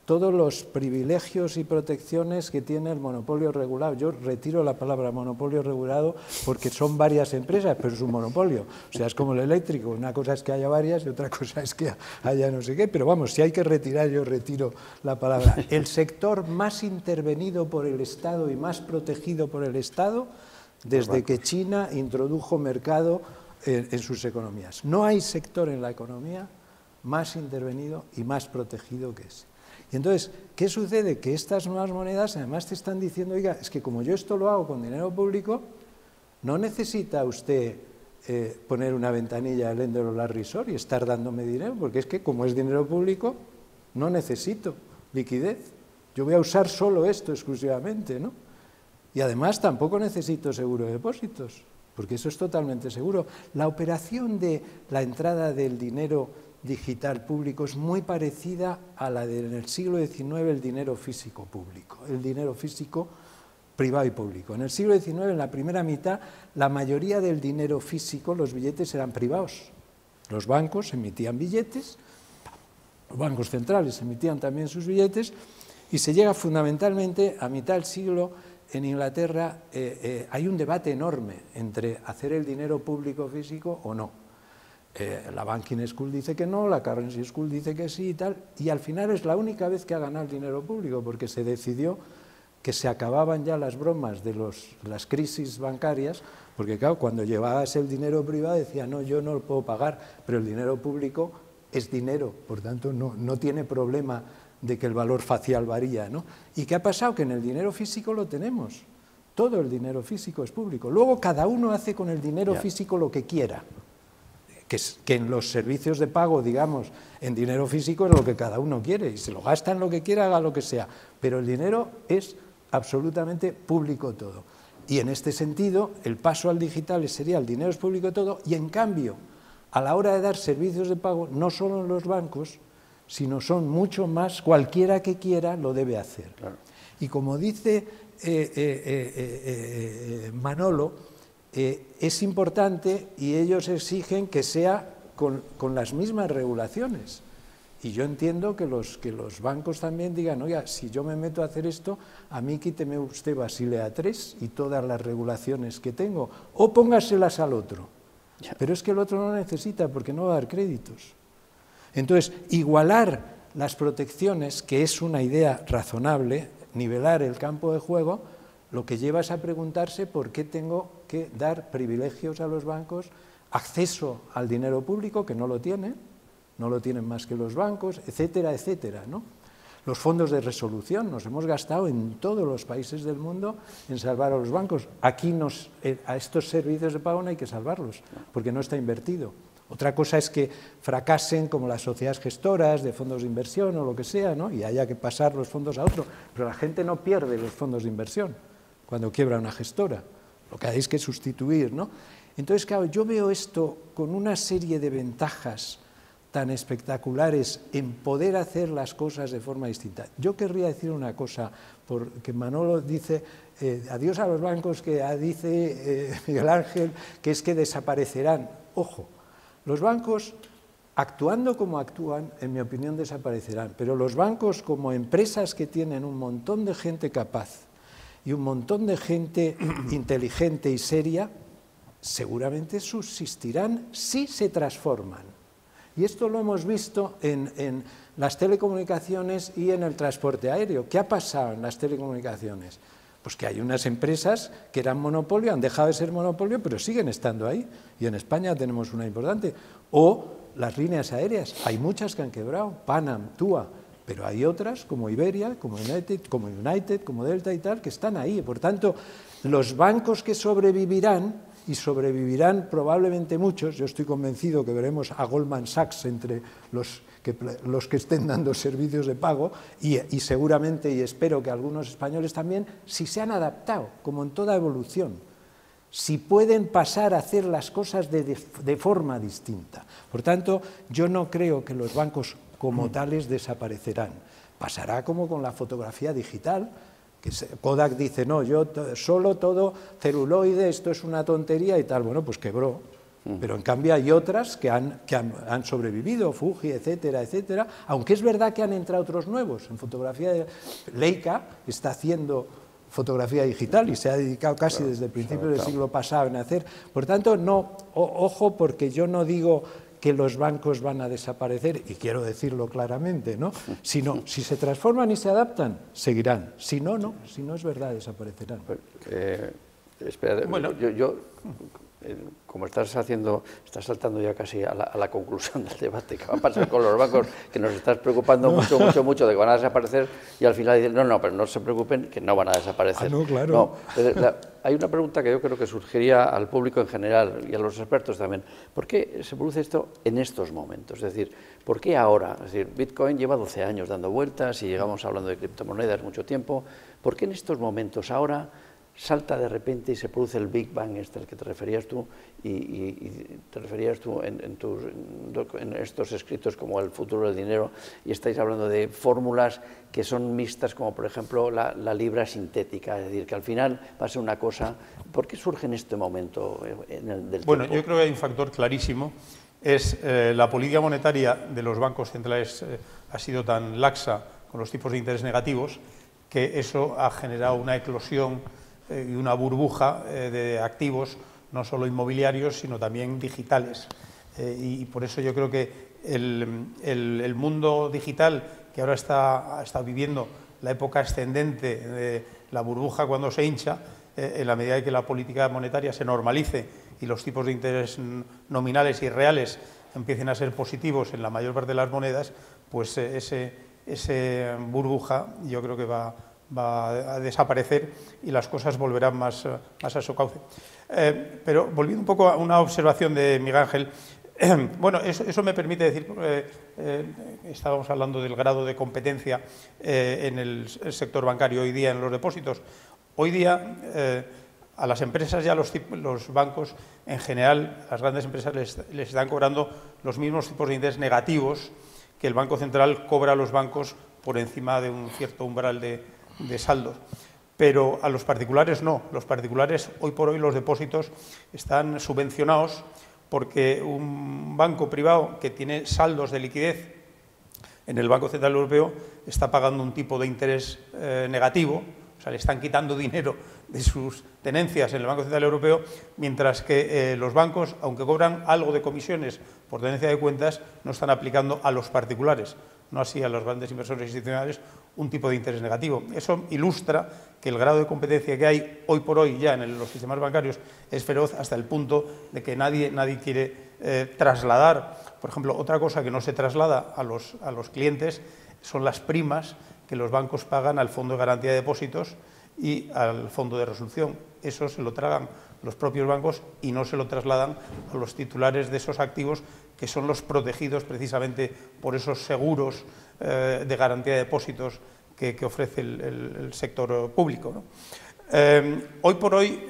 todos los privilegios y protecciones que tiene el monopolio regulado. Yo retiro la palabra monopolio regulado porque son varias empresas, pero es un monopolio. O sea, es como el eléctrico, una cosa es que haya varias y otra cosa es que haya no sé qué. Pero vamos, si hay que retirar, yo retiro la palabra. El sector más intervenido por el Estado y más protegido por el Estado desde que China introdujo mercado en sus economías. No hay sector en la economía más intervenido y más protegido que ese. Y entonces, ¿qué sucede? Que estas nuevas monedas además te están diciendo, oiga, es que como yo esto lo hago con dinero público, no necesita usted poner una ventanilla al Lender o Larrisor y estar dándome dinero, porque es que como es dinero público, no necesito liquidez. Yo voy a usar solo esto exclusivamente, ¿no? Y además tampoco necesito seguro de depósitos, porque eso es totalmente seguro. La operación de la entrada del dinero digital público es muy parecida a la del siglo XIX, el dinero físico público, el dinero físico privado y público. En el siglo XIX, en la primera mitad, la mayoría del dinero físico, los billetes eran privados. Los bancos emitían billetes, los bancos centrales emitían también sus billetes, y se llega fundamentalmente a mitad del siglo. En Inglaterra hay un debate enorme entre hacer el dinero público físico o no. La Banking School dice que no, la Currency School dice que sí y tal, y al final es la única vez que ha ganado el dinero público, porque se decidió que se acababan ya las bromas de las crisis bancarias, porque claro, cuando llevabas el dinero privado decía, no, yo no lo puedo pagar, pero el dinero público es dinero, por tanto no tiene problema de que el valor facial varía, ¿no? ¿Y qué ha pasado? Que en el dinero físico lo tenemos, todo el dinero físico es público, luego cada uno hace con el dinero físico lo que quiera, que en los servicios de pago, digamos, en dinero físico es lo que cada uno quiere, y se lo gasta en lo que quiera, haga lo que sea, pero el dinero es absolutamente público todo. Y en este sentido, el paso al digital sería el dinero es público todo, y en cambio, a la hora de dar servicios de pago, no solo en los bancos, sino son mucho más, cualquiera que quiera lo debe hacer. Claro. Y como dice Manolo, es importante y ellos exigen que sea con las mismas regulaciones. Y yo entiendo que los bancos también digan, oiga, si yo me meto a hacer esto, a mí quíteme usted Basilea III y todas las regulaciones que tengo, o póngaselas al otro. Ya. Pero es que el otro no necesita porque no va a dar créditos. Entonces, igualar las protecciones, que es una idea razonable, nivelar el campo de juego, lo que lleva es a preguntarse por qué tengo que dar privilegios a los bancos, acceso al dinero público, que no lo tienen, más que los bancos, etcétera, etcétera, ¿no? Los fondos de resolución nos hemos gastado en todos los países del mundo en salvar a los bancos. Aquí a estos servicios de pago no hay que salvarlos, porque no está invertido. Otra cosa es que fracasen como las sociedades gestoras de fondos de inversión o lo que sea, ¿no? Y haya que pasar los fondos a otro, pero la gente no pierde los fondos de inversión cuando quiebra una gestora, lo que hay es que sustituir, ¿no? Entonces, claro, yo veo esto con una serie de ventajas tan espectaculares en poder hacer las cosas de forma distinta. Yo querría decir una cosa, porque Manolo dice, adiós a los bancos, que dice Miguel Ángel, que es que desaparecerán. Ojo, los bancos, actuando como actúan, en mi opinión desaparecerán, pero los bancos como empresas que tienen un montón de gente capaz y un montón de gente inteligente y seria, seguramente subsistirán si se transforman. Y esto lo hemos visto en las telecomunicaciones y en el transporte aéreo. ¿Qué ha pasado en las telecomunicaciones? Pues que hay unas empresas que eran monopolio, han dejado de ser monopolio, pero siguen estando ahí. Y en España tenemos una importante. O las líneas aéreas. Hay muchas que han quebrado, Panam, TUA, pero hay otras como Iberia, como United, como Delta y tal, que están ahí. Por tanto, los bancos que sobrevivirán, y sobrevivirán probablemente muchos, yo estoy convencido que veremos a Goldman Sachs entre los que estén dando servicios de pago, y seguramente, y espero que algunos españoles también, si se han adaptado, como en toda evolución, si pueden pasar a hacer las cosas de forma distinta. Por tanto, yo no creo que los bancos como tales desaparecerán. Pasará como con la fotografía digital. Kodak dice, no, yo solo todo celuloide, esto es una tontería y tal. Bueno, pues quebró, pero en cambio hay otras que han sobrevivido, Fuji, etcétera, etcétera, aunque es verdad que han entrado otros nuevos. En fotografía, Leica está haciendo fotografía digital y se ha dedicado casi desde principios del siglo pasado en hacer. Por tanto, no, ojo, porque yo no digo que los bancos van a desaparecer, y quiero decirlo claramente, ¿no? Sino, si se transforman y se adaptan, seguirán. Si no, no. Si no es verdad, desaparecerán. Espera, bueno. yo, como estás saltando ya casi a la conclusión del debate que va a pasar con los bancos, que nos estás preocupando mucho de que van a desaparecer, y al final dicen, no, pero no se preocupen, que no van a desaparecer. No, claro. No, hay una pregunta que yo creo que surgiría al público en general y a los expertos también. ¿Por qué se produce esto en estos momentos? Es decir, ¿por qué ahora? Es decir, Bitcoin lleva 12 años dando vueltas y llegamos hablando de criptomonedas mucho tiempo. ¿Por qué en estos momentos ahora salta de repente y se produce el Big Bang este al que te referías tú y te referías tú en estos escritos como El futuro del dinero, y estáis hablando de fórmulas que son mixtas, como por ejemplo la libra sintética? Es decir, que al final va a ser una cosa. ¿Por qué surge en este momento del tiempo? Bueno, yo creo que hay un factor clarísimo, es la política monetaria de los bancos centrales ha sido tan laxa con los tipos de interés negativos que eso ha generado una eclosión y una burbuja de activos, no solo inmobiliarios, sino también digitales. Y por eso yo creo que el mundo digital que ahora está viviendo la época ascendente de la burbuja cuando se hincha, en la medida en que la política monetaria se normalice y los tipos de interés nominales y reales empiecen a ser positivos en la mayor parte de las monedas, pues ese burbuja yo creo que va a desaparecer y las cosas volverán más a su cauce. Pero volviendo un poco a una observación de Miguel Ángel, bueno, eso me permite decir, estábamos hablando del grado de competencia en el sector bancario hoy día en los depósitos. Hoy día a las empresas ya los bancos en general, las grandes empresas les están cobrando los mismos tipos de interés negativos que el Banco Central cobra a los bancos por encima de un cierto umbral de saldo. Pero a los particulares no. Los particulares, hoy por hoy, los depósitos están subvencionados porque un banco privado que tiene saldos de liquidez en el Banco Central Europeo está pagando un tipo de interés negativo, o sea, le están quitando dinero de sus tenencias en el Banco Central Europeo, mientras que los bancos, aunque cobran algo de comisiones por tenencia de cuentas, no están aplicando a los particulares, no así a los grandes inversores institucionales, un tipo de interés negativo. Eso ilustra que el grado de competencia que hay hoy por hoy ya en los sistemas bancarios es feroz, hasta el punto de que nadie quiere trasladar. Por ejemplo, otra cosa que no se traslada a los clientes son las primas que los bancos pagan al Fondo de Garantía de Depósitos y al Fondo de Resolución. Eso se lo tragan los propios bancos y no se lo trasladan a los titulares de esos activos, que son los protegidos precisamente por esos seguros de garantía de depósitos que ofrece el sector público, ¿no? Hoy por hoy,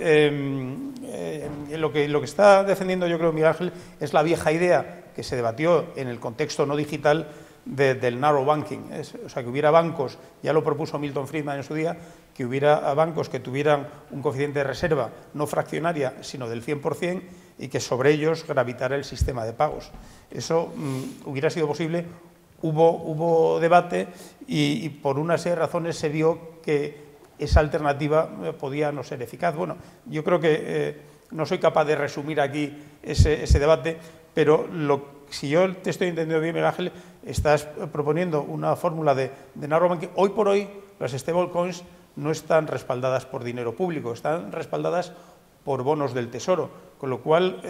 lo que está defendiendo, yo creo, Miguel Ángel, es la vieja idea que se debatió en el contexto no digital del narrow banking, o sea, que hubiera bancos, ya lo propuso Milton Friedman en su día, que hubiera bancos que tuvieran un coeficiente de reserva no fraccionaria, sino del 100%, y que sobre ellos gravitara el sistema de pagos. Eso hubiera sido posible, hubo debate y por una serie de razones se vio que esa alternativa podía no ser eficaz. Bueno, yo creo que no soy capaz de resumir aquí ese debate, pero si yo te estoy entendiendo bien, Miguel Ángel, estás proponiendo una fórmula de narrow banking. Hoy por hoy las stablecoins no están respaldadas por dinero público, están respaldadas por bonos del Tesoro, con lo cual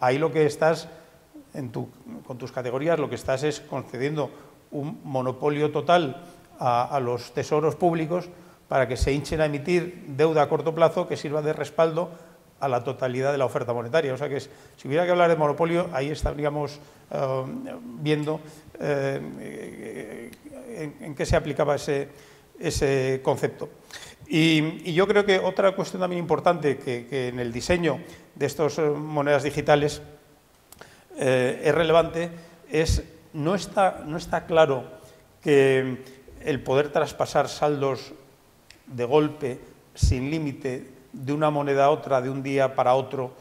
ahí lo que estás, con tus categorías, lo que estás es concediendo un monopolio total a los tesoros públicos para que se hinchen a emitir deuda a corto plazo que sirva de respaldo a la totalidad de la oferta monetaria. O sea que si hubiera que hablar de monopolio, ahí estaríamos viendo en qué se aplicaba ese concepto. Y yo creo que otra cuestión también importante que en el diseño de estas monedas digitales es relevante es no está claro que el poder traspasar saldos de golpe, sin límite, de una moneda a otra, de un día para otro,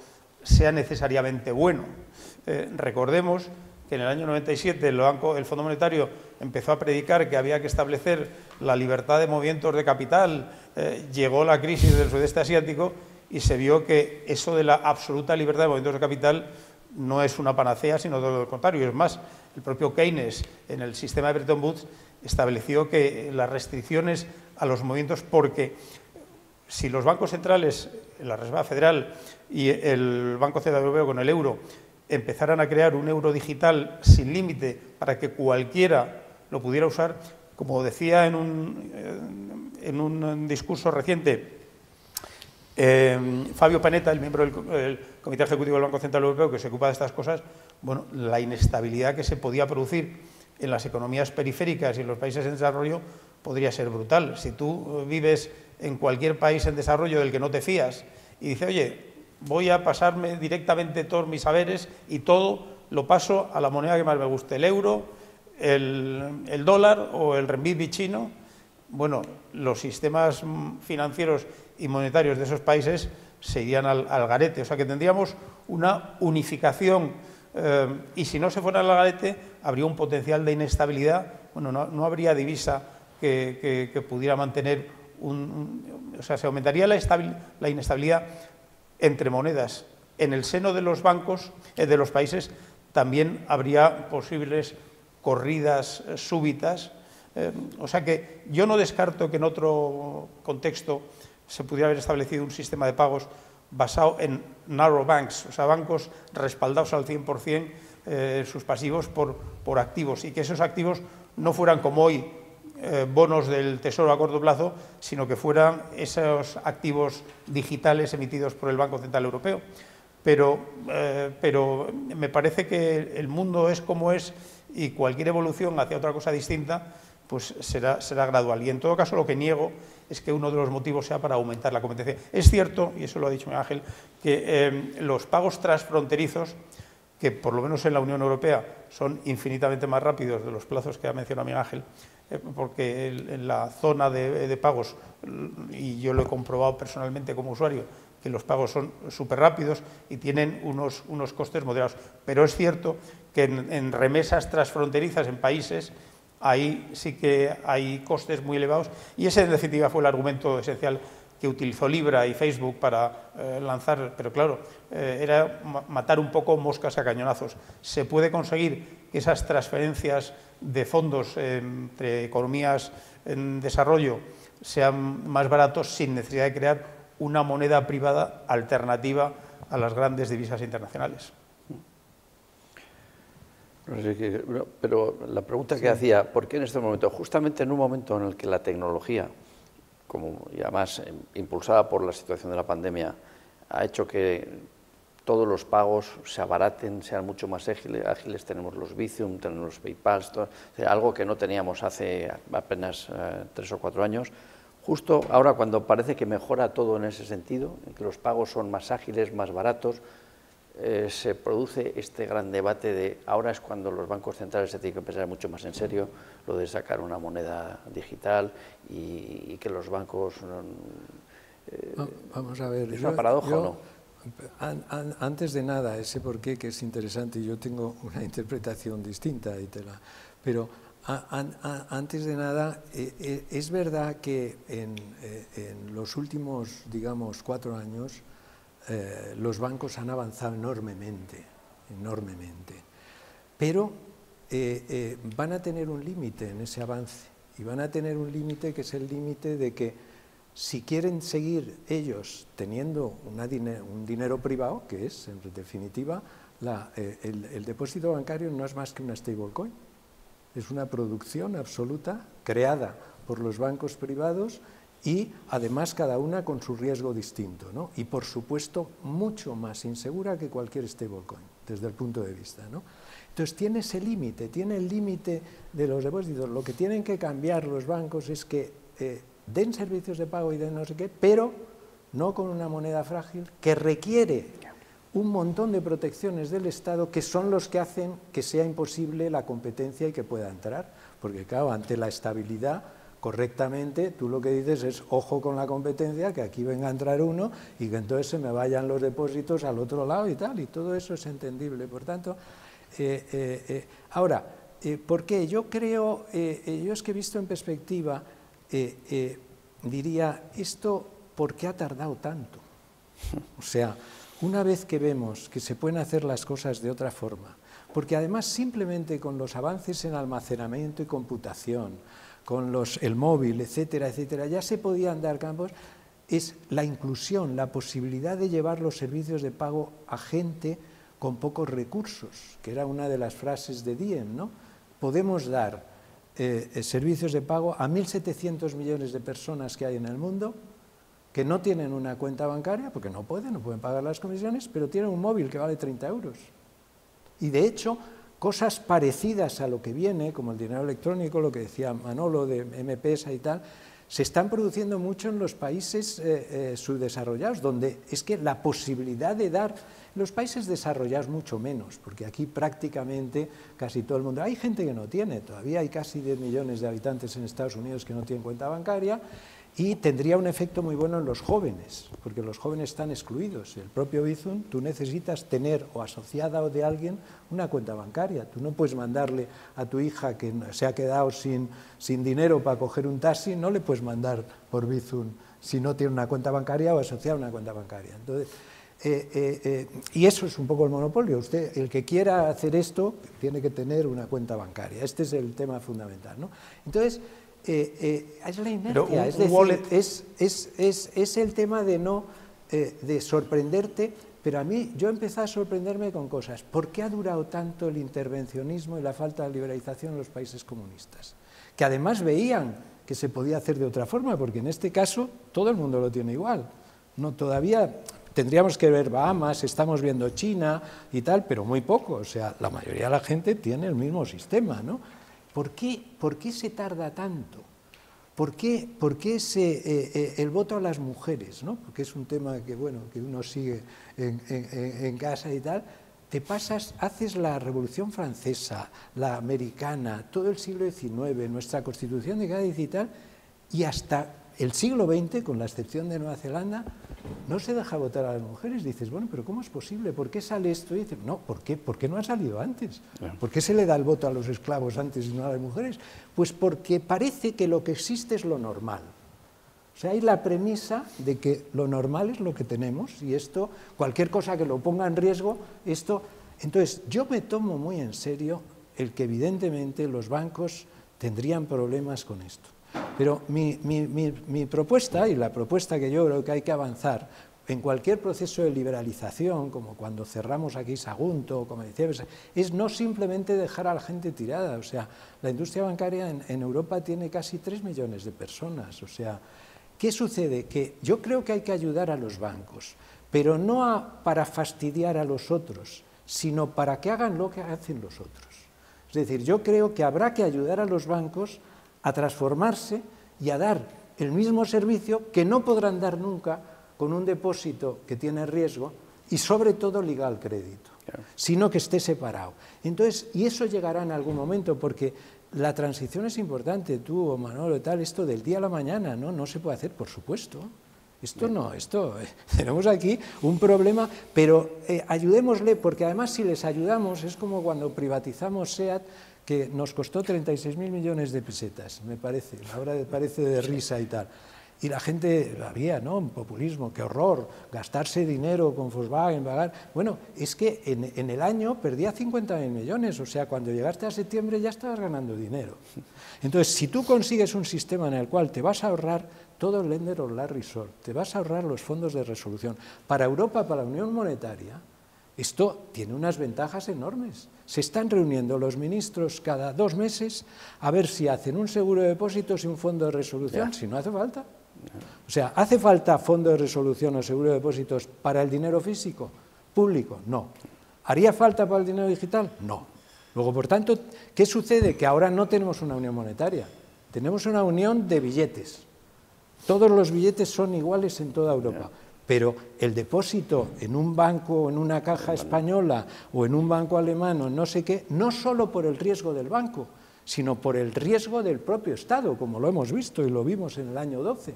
sea necesariamente bueno. Recordemos que en el año 97 el Fondo Monetario empezó a predicar que había que establecer la libertad de movimientos de capital, llegó la crisis del sudeste asiático y se vio que eso de la absoluta libertad de movimientos de capital no es una panacea, sino todo lo contrario. Es más, el propio Keynes, en el sistema de Bretton Woods, estableció que las restricciones a los movimientos, porque si los bancos centrales, la Reserva Federal y el Banco Central Europeo con el euro, empezaran a crear un euro digital sin límite para que cualquiera lo pudiera usar, como decía en un discurso reciente Fabio Panetta, el miembro del Comité Ejecutivo del Banco Central Europeo que se ocupa de estas cosas, bueno, la inestabilidad que se podía producir en las economías periféricas y en los países en desarrollo podría ser brutal. Si tú vives en cualquier país en desarrollo del que no te fías y dices, oye, voy a pasarme directamente todos mis saberes y todo lo paso a la moneda que más me guste, el euro, el dólar o el renminbi chino, bueno, los sistemas financieros y monetarios de esos países se irían al garete. O sea que tendríamos una unificación y si no se fuera al garete habría un potencial de inestabilidad. Bueno, no habría divisa que pudiera mantener o sea, se aumentaría la inestabilidad entre monedas. En el seno de los bancos, de los países, también habría posibles corridas súbitas O sea que yo no descarto que en otro contexto se pudiera haber establecido un sistema de pagos basado en narrow banks, o sea, bancos respaldados al 100% sus pasivos por activos, y que esos activos no fueran como hoy bonos del Tesoro a corto plazo, sino que fueran esos activos digitales emitidos por el Banco Central Europeo. Pero me parece que el mundo es como es y cualquier evolución hacia otra cosa distinta pues será gradual. Y en todo caso lo que niego es que uno de los motivos sea para aumentar la competencia. Es cierto, y eso lo ha dicho Miguel Ángel, que los pagos transfronterizos, que por lo menos en la Unión Europea son infinitamente más rápidos de los plazos que ha mencionado Miguel Ángel, porque en la zona de pagos, y yo lo he comprobado personalmente como usuario, que los pagos son súper rápidos y tienen unos costes moderados. Pero es cierto que en remesas transfronterizas en países, ahí sí que hay costes muy elevados, y ese en definitiva fue el argumento esencial que utilizó Libra y Facebook para lanzar, pero claro, era matar un poco moscas a cañonazos. Se puede conseguir que esas transferencias de fondos entre economías en desarrollo sean más baratos sin necesidad de crear una moneda privada alternativa a las grandes divisas internacionales. Pero la pregunta que hacía, ¿por qué en este momento? Justamente en un momento en el que la tecnología, como y además impulsada por la situación de la pandemia, ha hecho que todos los pagos se abaraten, sean mucho más ágiles, tenemos los Bizum, tenemos los PayPal, algo que no teníamos hace apenas 3 o 4 años, justo ahora cuando parece que mejora todo en ese sentido, en que los pagos son más ágiles, más baratos, se produce este gran debate de ahora es cuando los bancos centrales se tienen que pensar mucho más en serio lo de sacar una moneda digital y que los bancos... Vamos a ver... ¿Es una paradoja o no? Antes de nada, ese porqué que es interesante, yo tengo una interpretación distinta, pero antes de nada, es verdad que en los últimos, digamos, 4 años, los bancos han avanzado enormemente, pero van a tener un límite en ese avance, y van a tener un límite que es el límite de que si quieren seguir ellos teniendo un dinero privado, que es en definitiva el depósito bancario no es más que una stablecoin, es una producción absoluta creada por los bancos privados y además cada una con su riesgo distinto, ¿no? Y por supuesto mucho más insegura que cualquier stablecoin desde el punto de vista, ¿no? Entonces tiene ese límite, tiene el límite de los depósitos. Lo que tienen que cambiar los bancos es que den servicios de pago y de no sé qué, pero no con una moneda frágil que requiere un montón de protecciones del Estado que son los que hacen que sea imposible la competencia y que pueda entrar, porque claro, ante la estabilidad correctamente, tú lo que dices es ojo con la competencia, que aquí venga a entrar uno y que entonces se me vayan los depósitos al otro lado y tal, y todo eso es entendible. Por tanto, ahora, ¿por qué? Yo creo, yo es que he visto en perspectiva, diría, esto, ¿por qué ha tardado tanto? O sea, una vez que vemos que se pueden hacer las cosas de otra forma, porque además simplemente con los avances en almacenamiento y computación, con el móvil, etcétera, etcétera, ya se podían dar cambios, es la inclusión, la posibilidad de llevar los servicios de pago a gente con pocos recursos, que era una de las frases de Diem, ¿no? Podemos dar servicios de pago a 1.700 millones de personas que hay en el mundo, que no tienen una cuenta bancaria, porque no pueden pagar las comisiones, pero tienen un móvil que vale 30 euros. Y de hecho, cosas parecidas a lo que viene, como el dinero electrónico, lo que decía Manolo de M-Pesa y tal, se están produciendo mucho en los países subdesarrollados, donde es que la posibilidad de dar, los países desarrollados mucho menos, porque aquí prácticamente casi todo el mundo, hay gente que no tiene, todavía hay casi 10 millones de habitantes en Estados Unidos que no tienen cuenta bancaria, y tendría un efecto muy bueno en los jóvenes, porque los jóvenes están excluidos. El propio Bizum, tú necesitas tener o asociada o de alguien una cuenta bancaria. Tú no puedes mandarle a tu hija que se ha quedado sin dinero para coger un taxi, no le puedes mandar por Bizum si no tiene una cuenta bancaria o asociada a una cuenta bancaria. Entonces, Y eso es un poco el monopolio. Usted, el que quiera hacer esto, tiene que tener una cuenta bancaria. Este es el tema fundamental, ¿no? Entonces, es la inercia, es decir, wallet... es el tema de no de sorprenderte, pero a mí, yo empecé a sorprenderme con cosas. ¿Por qué ha durado tanto el intervencionismo y la falta de liberalización en los países comunistas? Que además veían que se podía hacer de otra forma, porque en este caso todo el mundo lo tiene igual. No, todavía tendríamos que ver Bahamas, estamos viendo China y tal, pero muy poco, o sea, la mayoría de la gente tiene el mismo sistema, ¿no? ¿Por qué se tarda tanto? ¿Por qué el voto a las mujeres, ¿no? Porque es un tema que, bueno, que uno sigue en casa y tal, te pasas, haces la Revolución Francesa, la americana, todo el siglo XIX, nuestra Constitución de Cádiz y tal, y hasta el siglo XX, con la excepción de Nueva Zelanda, no se deja votar a las mujeres. Dices, bueno, pero ¿cómo es posible? ¿Por qué sale esto? Y dices, no, ¿por qué no ha salido antes? ¿Por qué se le da el voto a los esclavos antes y no a las mujeres? Pues porque parece que lo que existe es lo normal. O sea, hay la premisa de que lo normal es lo que tenemos y esto, cualquier cosa que lo ponga en riesgo, esto... Entonces, yo me tomo muy en serio el que evidentemente los bancos tendrían problemas con esto. Pero mi propuesta, y la propuesta que yo creo que hay que avanzar en cualquier proceso de liberalización, como cuando cerramos aquí Sagunto, como decía, es no simplemente dejar a la gente tirada. O sea, la industria bancaria en Europa tiene casi 3 millones de personas. O sea, ¿qué sucede? Que yo creo que hay que ayudar a los bancos, pero no para fastidiar a los otros, sino para que hagan lo que hacen los otros. Es decir, yo creo que habrá que ayudar a los bancos a transformarse y a dar el mismo servicio que no podrán dar nunca con un depósito que tiene riesgo y sobre todo ligado al crédito, sino que esté separado. Entonces, y eso llegará en algún momento, porque la transición es importante, tú o Manolo, tal, esto del día a la mañana, ¿no? No se puede hacer, por supuesto. Esto no, esto, tenemos aquí un problema, pero ayudémosle, porque además si les ayudamos, es como cuando privatizamos SEAT, que nos costó 36.000 millones de pesetas, me parece, ahora parece de risa y tal. Y la gente, había, ¿no?, un populismo, qué horror, gastarse dinero con Volkswagen, pagar... Bueno, es que en el año perdía 50.000 millones, o sea, cuando llegaste a septiembre ya estabas ganando dinero. Entonces, si tú consigues un sistema en el cual te vas a ahorrar todo el lender o la resort, te vas a ahorrar los fondos de resolución, para Europa, para la Unión Monetaria, esto tiene unas ventajas enormes. Se están reuniendo los ministros cada 2 meses a ver si hacen un seguro de depósitos y un fondo de resolución, si no hace falta. O sea, ¿hace falta fondo de resolución o seguro de depósitos para el dinero físico? Público, no. ¿Haría falta para el dinero digital? No. Luego, por tanto, ¿qué sucede? Que ahora no tenemos una unión monetaria, tenemos una unión de billetes. Todos los billetes son iguales en toda Europa, pero el depósito en un banco, o en una caja española o en un banco alemán o no sé qué, no solo por el riesgo del banco, sino por el riesgo del propio Estado, como lo hemos visto y lo vimos en el año 12.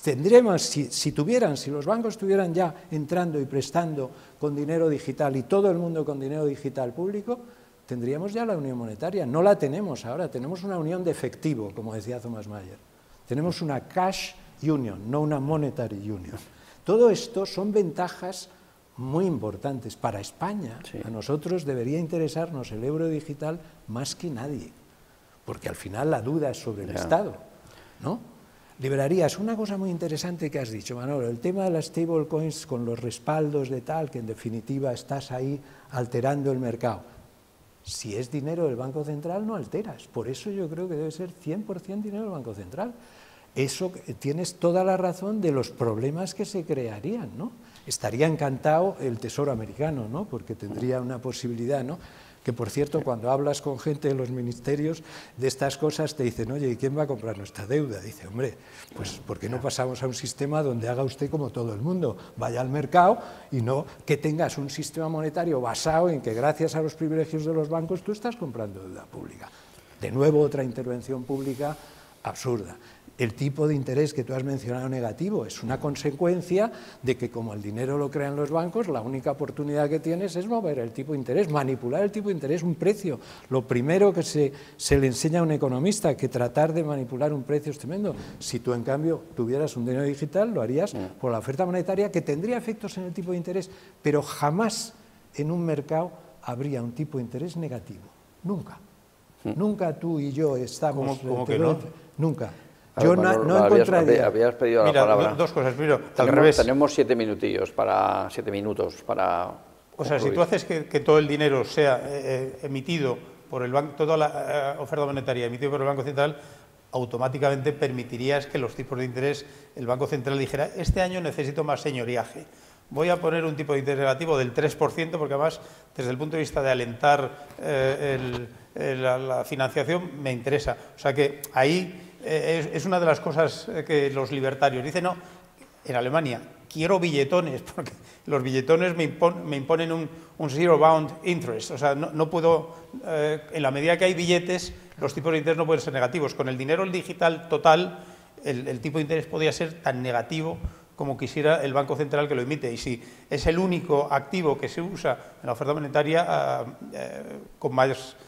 Tendremos, si los bancos estuvieran ya entrando y prestando con dinero digital y todo el mundo con dinero digital público, tendríamos ya la unión monetaria. No la tenemos ahora, tenemos una unión de efectivo, como decía Thomas Mayer. Tenemos una cash union, no una monetary union. Todo esto son ventajas muy importantes para España. Sí. A nosotros debería interesarnos el euro digital más que nadie, porque al final la duda es sobre el Estado, ¿no? Librarías, una cosa muy interesante que has dicho, Manolo, el tema de las stablecoins con los respaldos de tal, que en definitiva estás ahí alterando el mercado. Si es dinero del Banco Central no alteras, por eso yo creo que debe ser 100% dinero del Banco Central. Eso, tienes toda la razón de los problemas que se crearían, ¿no? Estaría encantado el Tesoro americano, ¿no? Porque tendría una posibilidad, ¿no? Que por cierto, cuando hablas con gente de los ministerios de estas cosas, te dicen, oye, ¿y quién va a comprar nuestra deuda? Dice, hombre, pues ¿por qué no pasamos a un sistema donde haga usted como todo el mundo? Vaya al mercado y no que tengas un sistema monetario basado en que gracias a los privilegios de los bancos tú estás comprando deuda pública. De nuevo, otra intervención pública absurda. El tipo de interés que tú has mencionado negativo es una consecuencia de que, como el dinero lo crean los bancos, la única oportunidad que tienes es mover el tipo de interés, manipular el tipo de interés, un precio. Lo primero que se le enseña a un economista, que tratar de manipular un precio es tremendo. Si tú, en cambio, tuvieras un dinero digital, lo harías por la oferta monetaria, que tendría efectos en el tipo de interés, pero jamás en un mercado habría un tipo de interés negativo. Nunca. Nunca tú y yo estamos... ¿Cómo que no? Nunca. Yo no encontraría... Habías pedido la palabra. Dos cosas. Primero, al revés. Tenemos 7 minutillos para... 7 minutos para... O sea, si tú haces que todo el dinero sea emitido por el banco, toda la oferta monetaria emitida por el Banco Central, automáticamente permitirías que los tipos de interés, el Banco Central dijera, este año necesito más señoriaje. Voy a poner un tipo de interés negativo del 3%, porque además, desde el punto de vista de alentar la financiación, me interesa. O sea que ahí... es una de las cosas que los libertarios dicen, no, en Alemania quiero billetones, porque los billetones me imponen un zero bound interest, o sea, no puedo, en la medida que hay billetes, los tipos de interés no pueden ser negativos. Con el dinero digital total, el tipo de interés podría ser tan negativo como quisiera el Banco Central que lo emite, y si es el único activo que se usa en la oferta monetaria, con más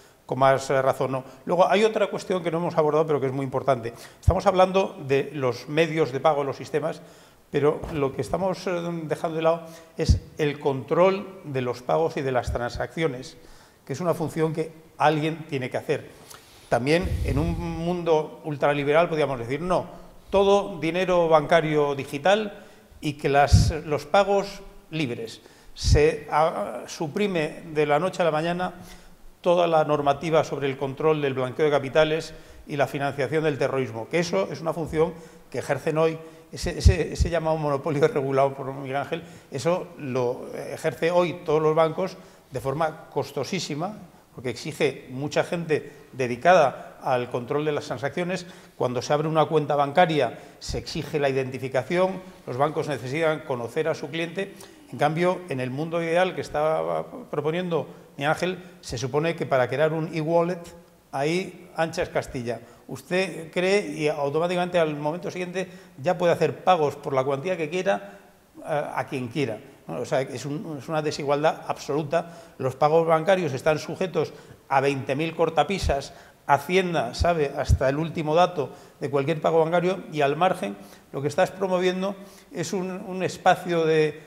razón, ¿no? Luego, hay otra cuestión que no hemos abordado, pero que es muy importante. Estamos hablando de los medios de pago, los sistemas, pero lo que estamos dejando de lado es el control de los pagos y de las transacciones, que es una función que alguien tiene que hacer. También, en un mundo ultraliberal, podríamos decir, no, todo dinero bancario digital y que los pagos libres. Se suprime de la noche a la mañana toda la normativa sobre el control del blanqueo de capitales y la financiación del terrorismo, que eso es una función que ejercen hoy, ese llamado monopolio regulado por Miguel Ángel, eso lo ejerce hoy todos los bancos de forma costosísima, porque exige mucha gente dedicada al control de las transacciones. Cuando se abre una cuenta bancaria se exige la identificación, los bancos necesitan conocer a su cliente. En cambio, en el mundo ideal que estaba proponiendo Miguel Ángel, se supone que para crear un e-wallet, ahí anchas Castilla. Usted cree y automáticamente al momento siguiente ya puede hacer pagos por la cuantía que quiera a quien quiera. O sea, es una desigualdad absoluta. Los pagos bancarios están sujetos a 20.000 cortapisas. Hacienda sabe hasta el último dato de cualquier pago bancario, y al margen lo que estás promoviendo es un espacio de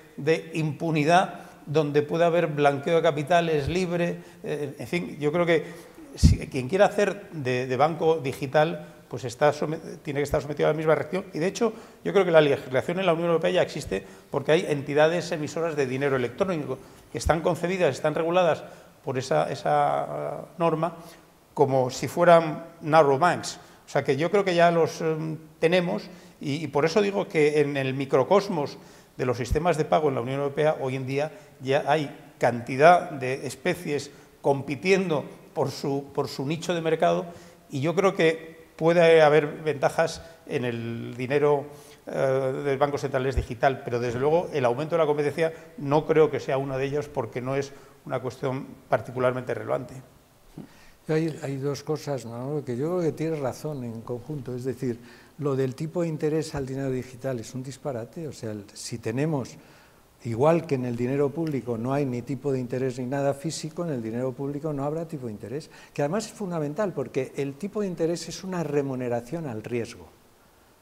impunidad donde puede haber blanqueo de capitales libre. En fin, yo creo que quien quiera hacer de banco digital, pues tiene que estar sometido a la misma reacción. Y de hecho, yo creo que la legislación en la Unión Europea ya existe, porque hay entidades emisoras de dinero electrónico que están concebidas, están reguladas por esa norma como si fueran narrow banks. O sea que yo creo que ya los tenemos, y por eso digo que en el microcosmos de los sistemas de pago en la Unión Europea, hoy en día ya hay cantidad de especies compitiendo por su nicho de mercado, y yo creo que puede haber ventajas en el dinero del Banco Central digital, pero desde luego el aumento de la competencia no creo que sea uno de ellos, porque no es una cuestión particularmente relevante. Hay dos cosas, ¿no?, que yo creo que tienes razón en conjunto, es decir, lo del tipo de interés al dinero digital es un disparate. O sea, si tenemos, igual que en el dinero público no hay ni tipo de interés ni nada físico, en el dinero público no habrá tipo de interés, que además es fundamental, porque el tipo de interés es una remuneración al riesgo.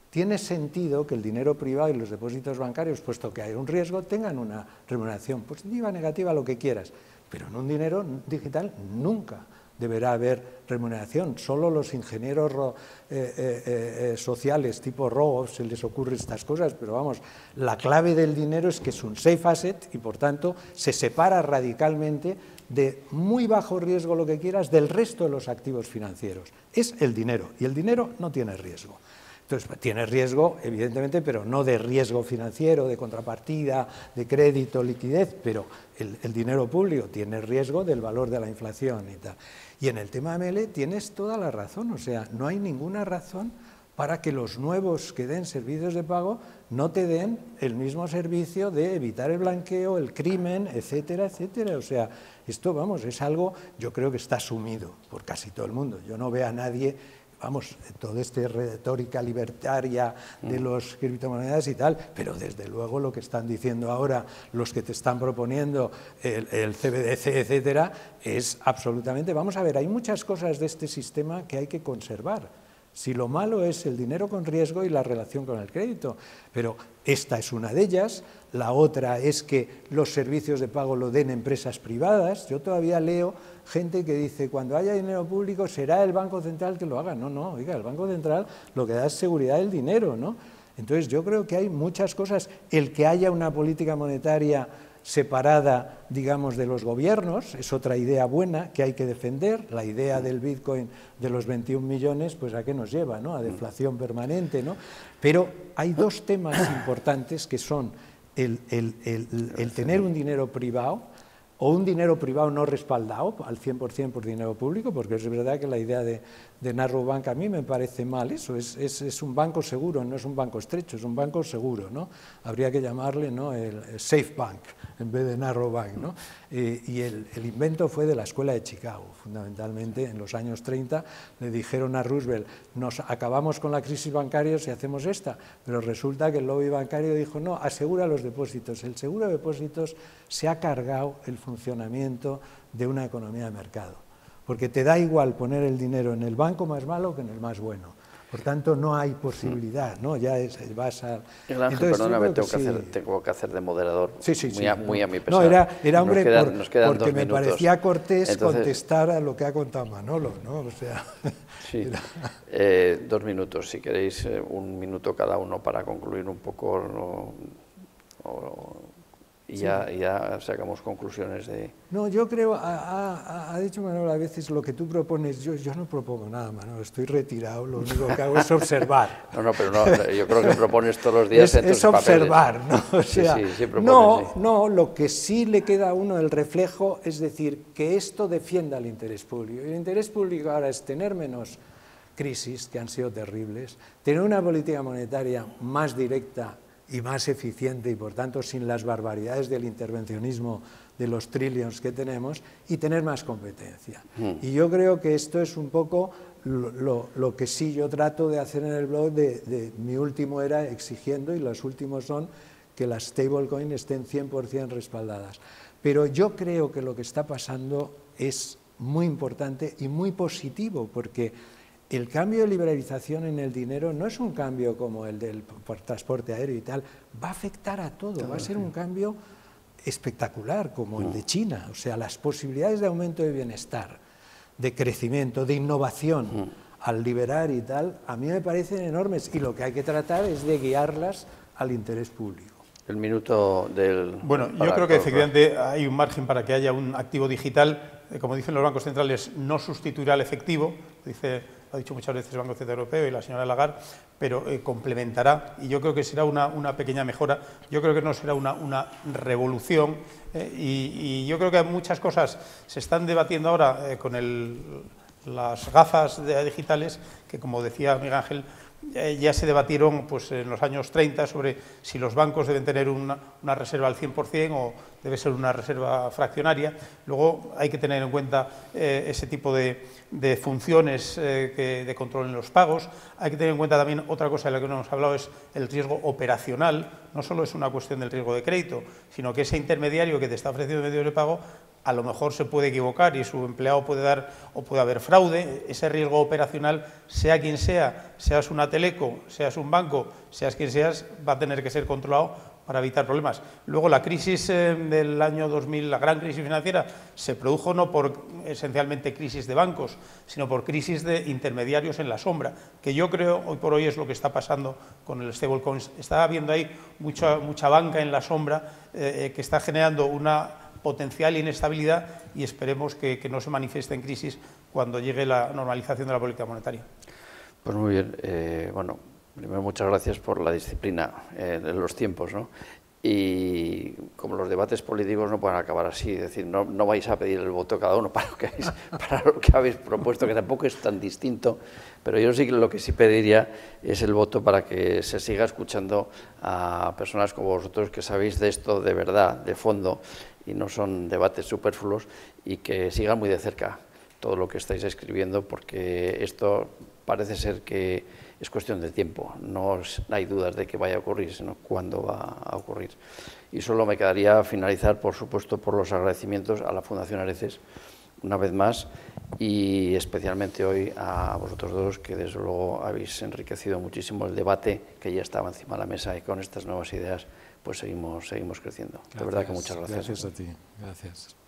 Tiene sentido que el dinero privado y los depósitos bancarios, puesto que hay un riesgo, tengan una remuneración positiva, negativa, lo que quieras, pero en un dinero digital nunca deberá haber remuneración. Solo los ingenieros sociales tipo Rogoff se les ocurre estas cosas, pero vamos, la clave del dinero es que es un safe asset, y por tanto se separa radicalmente de muy bajo riesgo, lo que quieras, del resto de los activos financieros. Es el dinero, y el dinero no tiene riesgo. Entonces, tiene riesgo, evidentemente, pero no de riesgo financiero, de contrapartida, de crédito, liquidez, pero el dinero público tiene riesgo del valor de la inflación y tal. Y en el tema ML tienes toda la razón, o sea, no hay ninguna razón para que los nuevos que den servicios de pago no te den el mismo servicio de evitar el blanqueo, el crimen, etcétera, etcétera. O sea, esto, vamos, es algo, yo creo que está asumido por casi todo el mundo. Yo no veo a nadie vamos, toda esta retórica libertaria de las criptomonedas y tal, pero desde luego lo que están diciendo ahora los que te están proponiendo el CBDC, etcétera, es absolutamente... Vamos a ver, hay muchas cosas de este sistema que hay que conservar. Si lo malo es el dinero con riesgo y la relación con el crédito, pero esta es una de ellas. La otra es que los servicios de pago lo den empresas privadas. Yo todavía leo gente que dice, cuando haya dinero público será el Banco Central que lo haga. No, no, oiga, el Banco Central lo que da es seguridad del dinero, ¿no? Entonces yo creo que hay muchas cosas. El que haya una política monetaria separada, digamos, de los gobiernos, es otra idea buena que hay que defender. La idea del Bitcoin de los 21 millones, pues ¿a qué nos lleva, no? A deflación permanente, ¿no? Pero hay dos temas importantes que son el tener un dinero privado o un dinero privado no respaldado al 100% por dinero público, porque es verdad que la idea de Narrow Bank a mí me parece mal. Eso es un banco seguro, no es un banco estrecho, es un banco seguro, ¿no? Habría que llamarle, ¿no?, el Safe Bank en vez de Narrow Bank, ¿no? Y el invento fue de la escuela de Chicago, fundamentalmente en los años 30 le dijeron a Roosevelt, nos acabamos con la crisis bancaria si hacemos esta, pero resulta que el lobby bancario dijo, no, asegura los depósitos. El seguro de depósitos se ha cargado el funcionamiento de una economía de mercado, porque te da igual poner el dinero en el banco más malo que en el más bueno. Por tanto, no hay posibilidad, ¿no? Ya vas a... Miguel Ángel, entonces, perdóname, tengo que hacer de moderador, muy a mi pesar. No, era hombre, porque me parecía cortés, entonces, contestar a lo que ha contado Manolo, ¿no? O sea... Sí, era... 2 minutos, si queréis, 1 minuto cada uno para concluir un poco, y ya sacamos conclusiones de... No, yo creo, ha dicho Manuel a veces, lo que tú propones, yo no propongo nada, Manuel, estoy retirado, lo único que hago es observar. No, pero no, yo creo que propones todos los días... es observar, papeles, ¿no? O sea, sí, propones, no, lo que sí le queda a uno el reflejo es decir, que esto defienda el interés público. El interés público ahora es tener menos crisis, que han sido terribles, tener una política monetaria más directa y más eficiente y por tanto sin las barbaridades del intervencionismo de los trillions que tenemos y tener más competencia. Y yo creo que esto es un poco lo que sí yo trato de hacer en el blog, mi último era exigiendo y los últimos son que las stablecoins estén 100% respaldadas. Pero yo creo que lo que está pasando es muy importante y muy positivo porque... El cambio de liberalización en el dinero no es un cambio como el del transporte aéreo y tal, va a afectar a todo, claro, va a ser un cambio espectacular como el de China. O sea, las posibilidades de aumento de bienestar, de crecimiento, de innovación al liberar y tal, a mí me parecen enormes y lo que hay que tratar es de guiarlas al interés público. El minuto del... Bueno, yo creo que efectivamente hay un margen para que haya un activo digital, como dicen los bancos centrales, no sustituirá al efectivo, ha dicho muchas veces el Banco Central Europeo y la señora Lagarde, pero complementará y yo creo que será una pequeña mejora, yo creo que no será una revolución y yo creo que muchas cosas se están debatiendo ahora con las gafas digitales que, como decía Miguel Ángel, ya se debatieron pues, en los años 30 sobre si los bancos deben tener una reserva al 100% o debe ser una reserva fraccionaria. Luego hay que tener en cuenta ese tipo de funciones de control en los pagos. Hay que tener en cuenta también otra cosa de la que no hemos hablado, es el riesgo operacional. No solo es una cuestión del riesgo de crédito, sino que ese intermediario que te está ofreciendo medios de pago a lo mejor se puede equivocar y su empleado puede dar o puede haber fraude. Ese riesgo operacional, sea quien sea, seas una teleco, seas un banco, seas quien seas, va a tener que ser controlado para evitar problemas. Luego la crisis del año 2000, la gran crisis financiera, se produjo no por esencialmente crisis de bancos, sino por crisis de intermediarios en la sombra, que yo creo hoy por hoy es lo que está pasando con el stablecoins. Está habiendo ahí mucha banca en la sombra que está generando una potencial inestabilidad y esperemos que no se manifieste en crisis cuando llegue la normalización de la política monetaria. Pues muy bien, bueno, primero muchas gracias por la disciplina de los tiempos, ¿no? Y como los debates políticos no pueden acabar así, es decir, no vais a pedir el voto cada uno para lo que habéis propuesto, que tampoco es tan distinto, pero yo sí lo que sí pediría es el voto para que se siga escuchando a personas como vosotros que sabéis de esto de verdad, de fondo, y no son debates superfluos y que sigan muy de cerca todo lo que estáis escribiendo, porque esto parece ser que es cuestión de tiempo. No hay dudas de que vaya a ocurrir, sino cuándo va a ocurrir. Y solo me quedaría finalizar, por supuesto, por los agradecimientos a la Fundación Areces, una vez más, y especialmente hoy a vosotros dos, que desde luego habéis enriquecido muchísimo el debate que ya estaba encima de la mesa, y con estas nuevas ideas pues seguimos creciendo. Gracias, de verdad que muchas gracias. Gracias a ti, gracias.